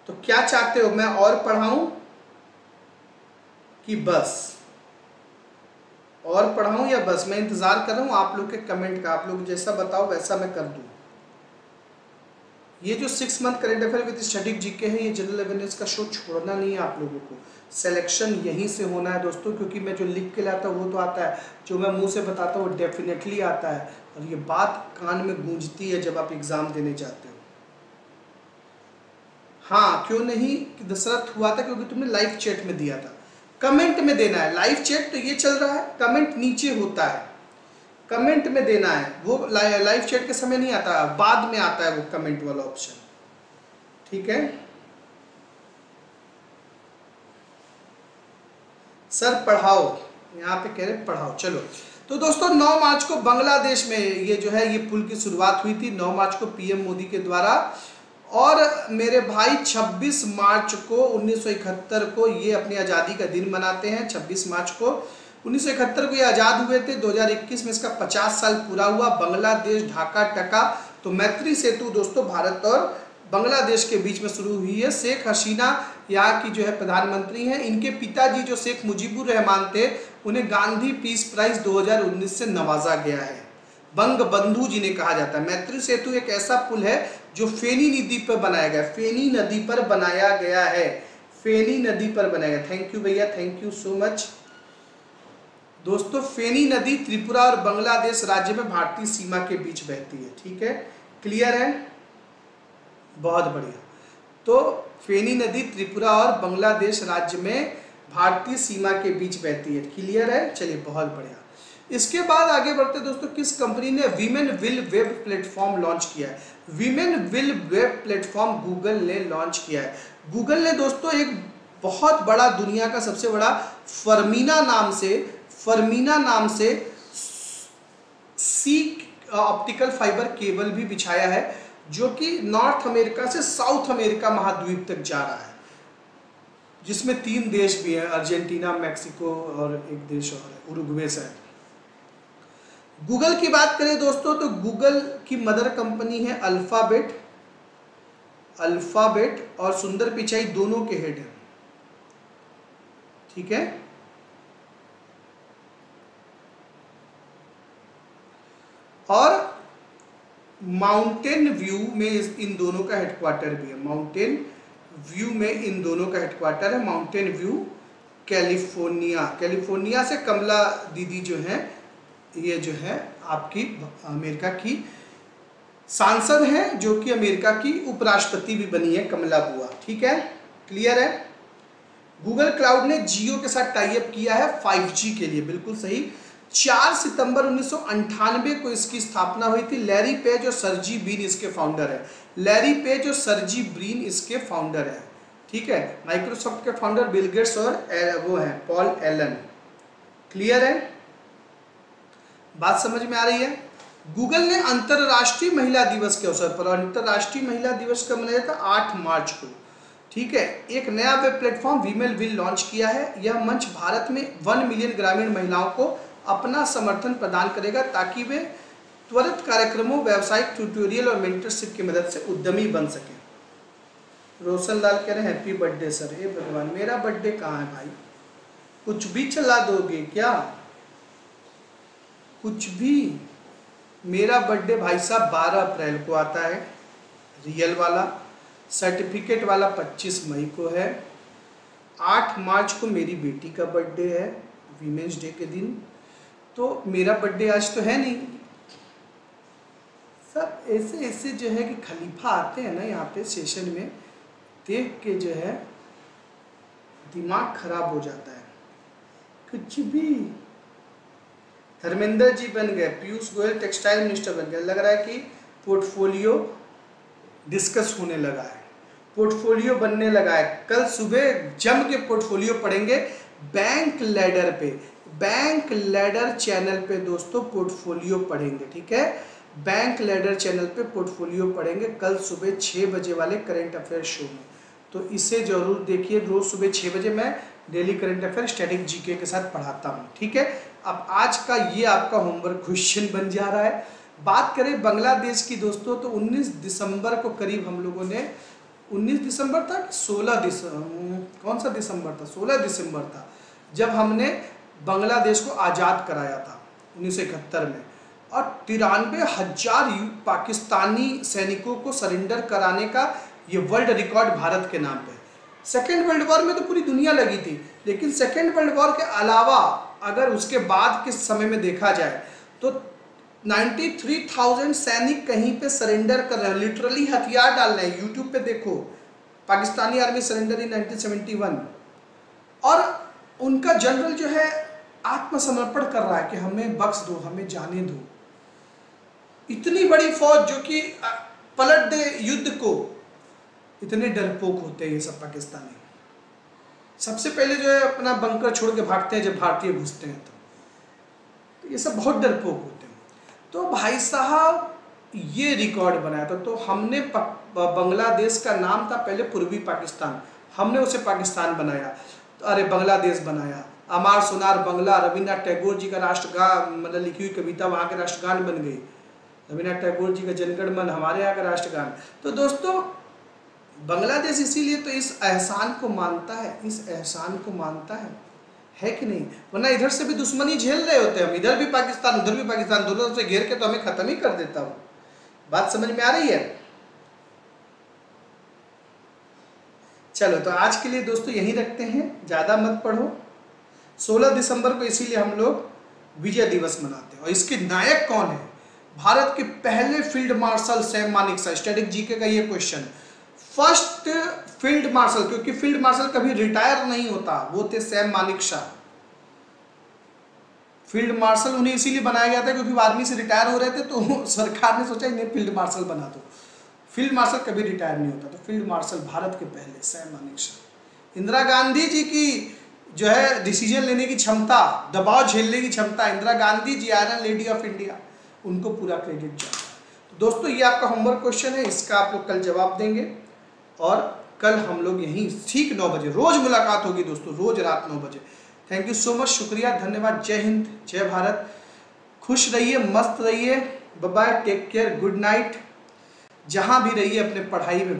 तो क्या चाहते हो, मैं और पढ़ाऊं कि बस, और पढ़ाऊं या बस? मैं इंतजार कर रहा हूं आप लोग के कमेंट का, आप लोग जैसा बताओ वैसा मैं कर दूं। ये जो six month current affair with static GK है, ये जनरल अवेयरनेस का शो छोड़ना नहीं है आप लोगों को, सिलेक्शन यहीं से होना है दोस्तों, क्योंकि मैं जो लिख के लाता हूँ वो तो आता है, जो मैं मुंह से बताता हूँ वो डेफिनेटली आता है, और ये बात कान में गूंजती है जब आप एग्जाम देने जाते हो। हाँ क्यों नहीं, दशरथ हुआ था क्योंकि तुमने लाइव चैट में दिया था, कमेंट में देना है। लाइव चैट तो ये चल रहा है, कमेंट नीचे होता है, कमेंट में देना है। वो लाइव चैट के समय नहीं आता, बाद में आता है वो कमेंट वाला ऑप्शन, ठीक है। सर पढ़ाओ, यहाँ पे कह रहे पढ़ाओ। चलो तो दोस्तों नौ मार्च को बांग्लादेश में ये जो है ये पुल की शुरुआत हुई थी नौ मार्च को पीएम मोदी के द्वारा, और मेरे भाई छब्बीस मार्च को उन्नीस सौ इकहत्तर को ये अपनी आज़ादी का दिन मनाते हैं। छब्बीस मार्च को उन्नीस सौ इकहत्तर को ये आज़ाद हुए थे, दो हज़ार इक्कीस में इसका पचास साल पूरा हुआ। बांग्लादेश ढाका टका, तो मैत्री सेतु दोस्तों भारत और बांग्लादेश के बीच में शुरू हुई है। शेख हसीना यहाँ की जो है प्रधानमंत्री हैं, इनके पिताजी जो शेख मुजीबुर रहमान थे उन्हें गांधी पीस प्राइज़ दो हज़ार उन्नीस से नवाजा गया है। बंग बंधु जी ने कहा जाता है। मैत्री सेतु एक ऐसा पुल है जो फेनी नदी पर बनाया गया, फेनी नदी पर बनाया गया है, फेनी नदी पर बनाया गया। थैंक यू भैया, थैंक यू सो मच। दोस्तों फेनी नदी त्रिपुरा और बांग्लादेश राज्य में भारतीय सीमा के बीच बहती है, ठीक है, क्लियर है, बहुत बढ़िया। तो फेनी नदी त्रिपुरा और बांग्लादेश राज्य में भारतीय सीमा के बीच बहती है, क्लियर है, चलिए बहुत बढ़िया। इसके बाद आगे बढ़ते दोस्तों, किस कंपनी ने women will web platform launch किया है? Women will web platform Google ने लॉन्च किया है। गूगल ने दोस्तों एक बहुत बड़ा, दुनिया का सबसे बड़ा फर्मीना नाम से फर्मीना नाम से सी ऑप्टिकल फाइबर केबल भी बिछाया है, जो कि नॉर्थ अमेरिका से साउथ अमेरिका महाद्वीप तक जा रहा है, जिसमें तीन देश भी हैं, अर्जेंटीना, मैक्सिको और एक देश और है उरुग्वे से। गूगल की बात करें दोस्तों तो गूगल की मदर कंपनी है अल्फाबेट, अल्फाबेट और सुंदर पिचाई दोनों के हेड हैं, ठीक है। और माउंटेन व्यू में इन दोनों का हेडक्वार्टर भी है, माउंटेन व्यू में इन दोनों का हेडक्वार्टर है, माउंटेन व्यू कैलिफोर्निया। कैलिफोर्निया से कमला दीदी जो है ये जो है आपकी अमेरिका की सांसद हैं, जो कि अमेरिका की उपराष्ट्रपति भी बनी है कमला बुआ, ठीक है, क्लियर है। गूगल क्लाउड ने जियो के साथ टाई अप किया है फाइव जी के लिए, बिल्कुल सही। चार सितंबर उन्नीस सौ अंठानवे को इसकी स्थापना हुई थी। लैरी पेज और सरजी ब्रीन इसके फाउंडर है, लैरी पेज और सरजी ब्रीन इसके फाउंडर है, ठीक है। माइक्रोसॉफ्ट के फाउंडर बिल गेट्स और वो है पॉल एलन, क्लियर है, बात समझ में आ रही है। गूगल ने अंतरराष्ट्रीय महिला दिवस के अवसर पर, अंतरराष्ट्रीय महिला दिवस का मनाया था आठ मार्च को, ठीक है, एक नया web platform women will launch किया है। यह मंच भारत में वन मिलियन ग्रामीण महिलाओं को अपना समर्थन प्रदान करेगा ताकि वे त्वरित कार्यक्रमों, व्यावसायिक ट्यूटोरियल और मेंटरशिप की मदद से उद्यमी बन सकें। रोशन लाल कह रहे हैं हैप्पी बर्थडे सर, हे भगवान मेरा बर्थडे कहाँ है भाई, कुछ भी चला दोगे क्या, कुछ भी। मेरा बर्थडे भाई साहब बारह अप्रैल को आता है रियल वाला, सर्टिफिकेट वाला पच्चीस मई को है, आठ मार्च को मेरी बेटी का बर्थडे है वीमेंस डे के दिन, तो मेरा बर्थडे आज तो है नहीं। सब ऐसे ऐसे जो है कि खलीफा आते हैं ना यहाँ पे सेशन में, देख के जो है दिमाग खराब हो जाता है। कुछ भी, धर्मेंद्र जी बन गए, पीयूष गोयल टेक्सटाइल मिनिस्टर बन गए, लग रहा है कि पोर्टफोलियो डिस्कस होने लगा है, पोर्टफोलियो बनने लगा है। कल सुबह जम के पोर्टफोलियो पढ़ेंगे बैंक लैडर पे, बैंक लैडर चैनल पे दोस्तों पोर्टफोलियो पढ़ेंगे, ठीक है, बैंक लैडर चैनल पे पोर्टफोलियो पढ़ेंगे कल सुबह छः बजे वाले करंट अफेयर शो में, तो इसे जरूर देखिए। रोज सुबह छः बजे मैं daily current affair static GK के साथ पढ़ाता हूँ, ठीक है। अब आज का ये आपका होमवर्क क्वेश्चन बन जा रहा है। बात करें बांग्लादेश की दोस्तों तो उन्नीस दिसंबर को करीब हम लोगों ने उन्नीस दिसंबर था कि सोलह दिसंबर, कौन सा दिसंबर था? सोलह दिसंबर था जब हमने बांग्लादेश को आज़ाद कराया था उन्नीस सौ इकहत्तर में, और तिरानवे हजार पाकिस्तानी सैनिकों को सरेंडर कराने का ये वर्ल्ड रिकॉर्ड भारत के नाम पे। सेकेंड वर्ल्ड वॉर में तो पूरी दुनिया लगी थी, लेकिन सेकेंड वर्ल्ड वॉर के अलावा अगर उसके बाद के समय में देखा जाए तो तिरानवे हजार सैनिक कहीं पे सरेंडर कर रहे हैं, लिटरली हथियार डाल रहे हैं। यूट्यूब पे देखो Pakistani army surrender in nineteen seventy one, और उनका जनरल जो है आत्मसमर्पण कर रहा है कि हमें बख्श दो, हमें जाने दो। इतनी बड़ी फौज जो कि पलट दे युद्ध को, इतने डरपोक होते हैं ये सब पाकिस्तानी। सबसे पहले जो है अपना बंकर छोड़ के भागते हैं जब भारतीय घुसते हैं, तो ये सब बहुत डरपोक होते हैं। तो भाई साहब ये रिकॉर्ड बनाया था। तो हमने बांग्लादेश का नाम था पहले पूर्वी पाकिस्तान, हमने उसे पाकिस्तान बनाया, तो अरे बांग्लादेश बनाया। अमार सुनार बंगला रविन्द्रनाथ टैगोर जी का राष्ट्रगान, मतलब लिखी हुई कविता वहाँ के राष्ट्रगान बन गई। रविन्द्रनाथ टैगोर जी का जनगण मन हमारे यहाँ का राष्ट्रगान। तो दोस्तों बांग्लादेश इसीलिए तो इस एहसान को मानता है, इस एहसान को मानता है है कि नहीं, वरना इधर से भी दुश्मनी झेल रहे होते हैं हम। इधर भी पाकिस्तान उधर भी पाकिस्तान, दोनों से घेर के तो हमें खत्म ही कर देता हूँ। बात समझ में आ रही है? चलो तो आज के लिए दोस्तों यही रखते हैं, ज़्यादा मत पढ़ो। सोलह दिसंबर को इसीलिए हम लोग विजय दिवस मनाते हैं। और इसके नायक कौन है? भारत के पहले field marshal Sam Manekshaw. Static GK का ये क्वेश्चन, फर्स्ट फील्ड मार्शल, क्योंकि फील्ड मार्शल कभी रिटायर नहीं होता, वो थे सैम मानेकशॉ। फील्ड मार्शल उन्हें इसीलिए बनाया गया था क्योंकि वो आर्मी से रिटायर हो रहे थे, तो सरकार ने सोचा इन्हें फील्ड मार्शल बना दो। फील्ड मार्शल कभी रिटायर नहीं होता, तो फील्ड मार्शल भारत के पहले सैम मानेकशॉ। इंदिरा गांधी जी की जो है डिसीजन लेने की क्षमता, दबाव झेलने की क्षमता, Indira Gandhi ji iron lady of India, उनको पूरा क्रेडिट चाहिए। तो दोस्तों ये आपका होमवर्क क्वेश्चन है, इसका आप लोग कल जवाब देंगे। और कल हम लोग यहीं ठीक नौ बजे रोज मुलाकात होगी दोस्तों, रोज रात नौ बजे। थैंक यू सो मच, शुक्रिया, धन्यवाद, जय हिंद, जय भारत। खुश रहिए, मस्त रहिए, bye bye, take care, good night. जहाँ भी रहिए अपने पढ़ाई में।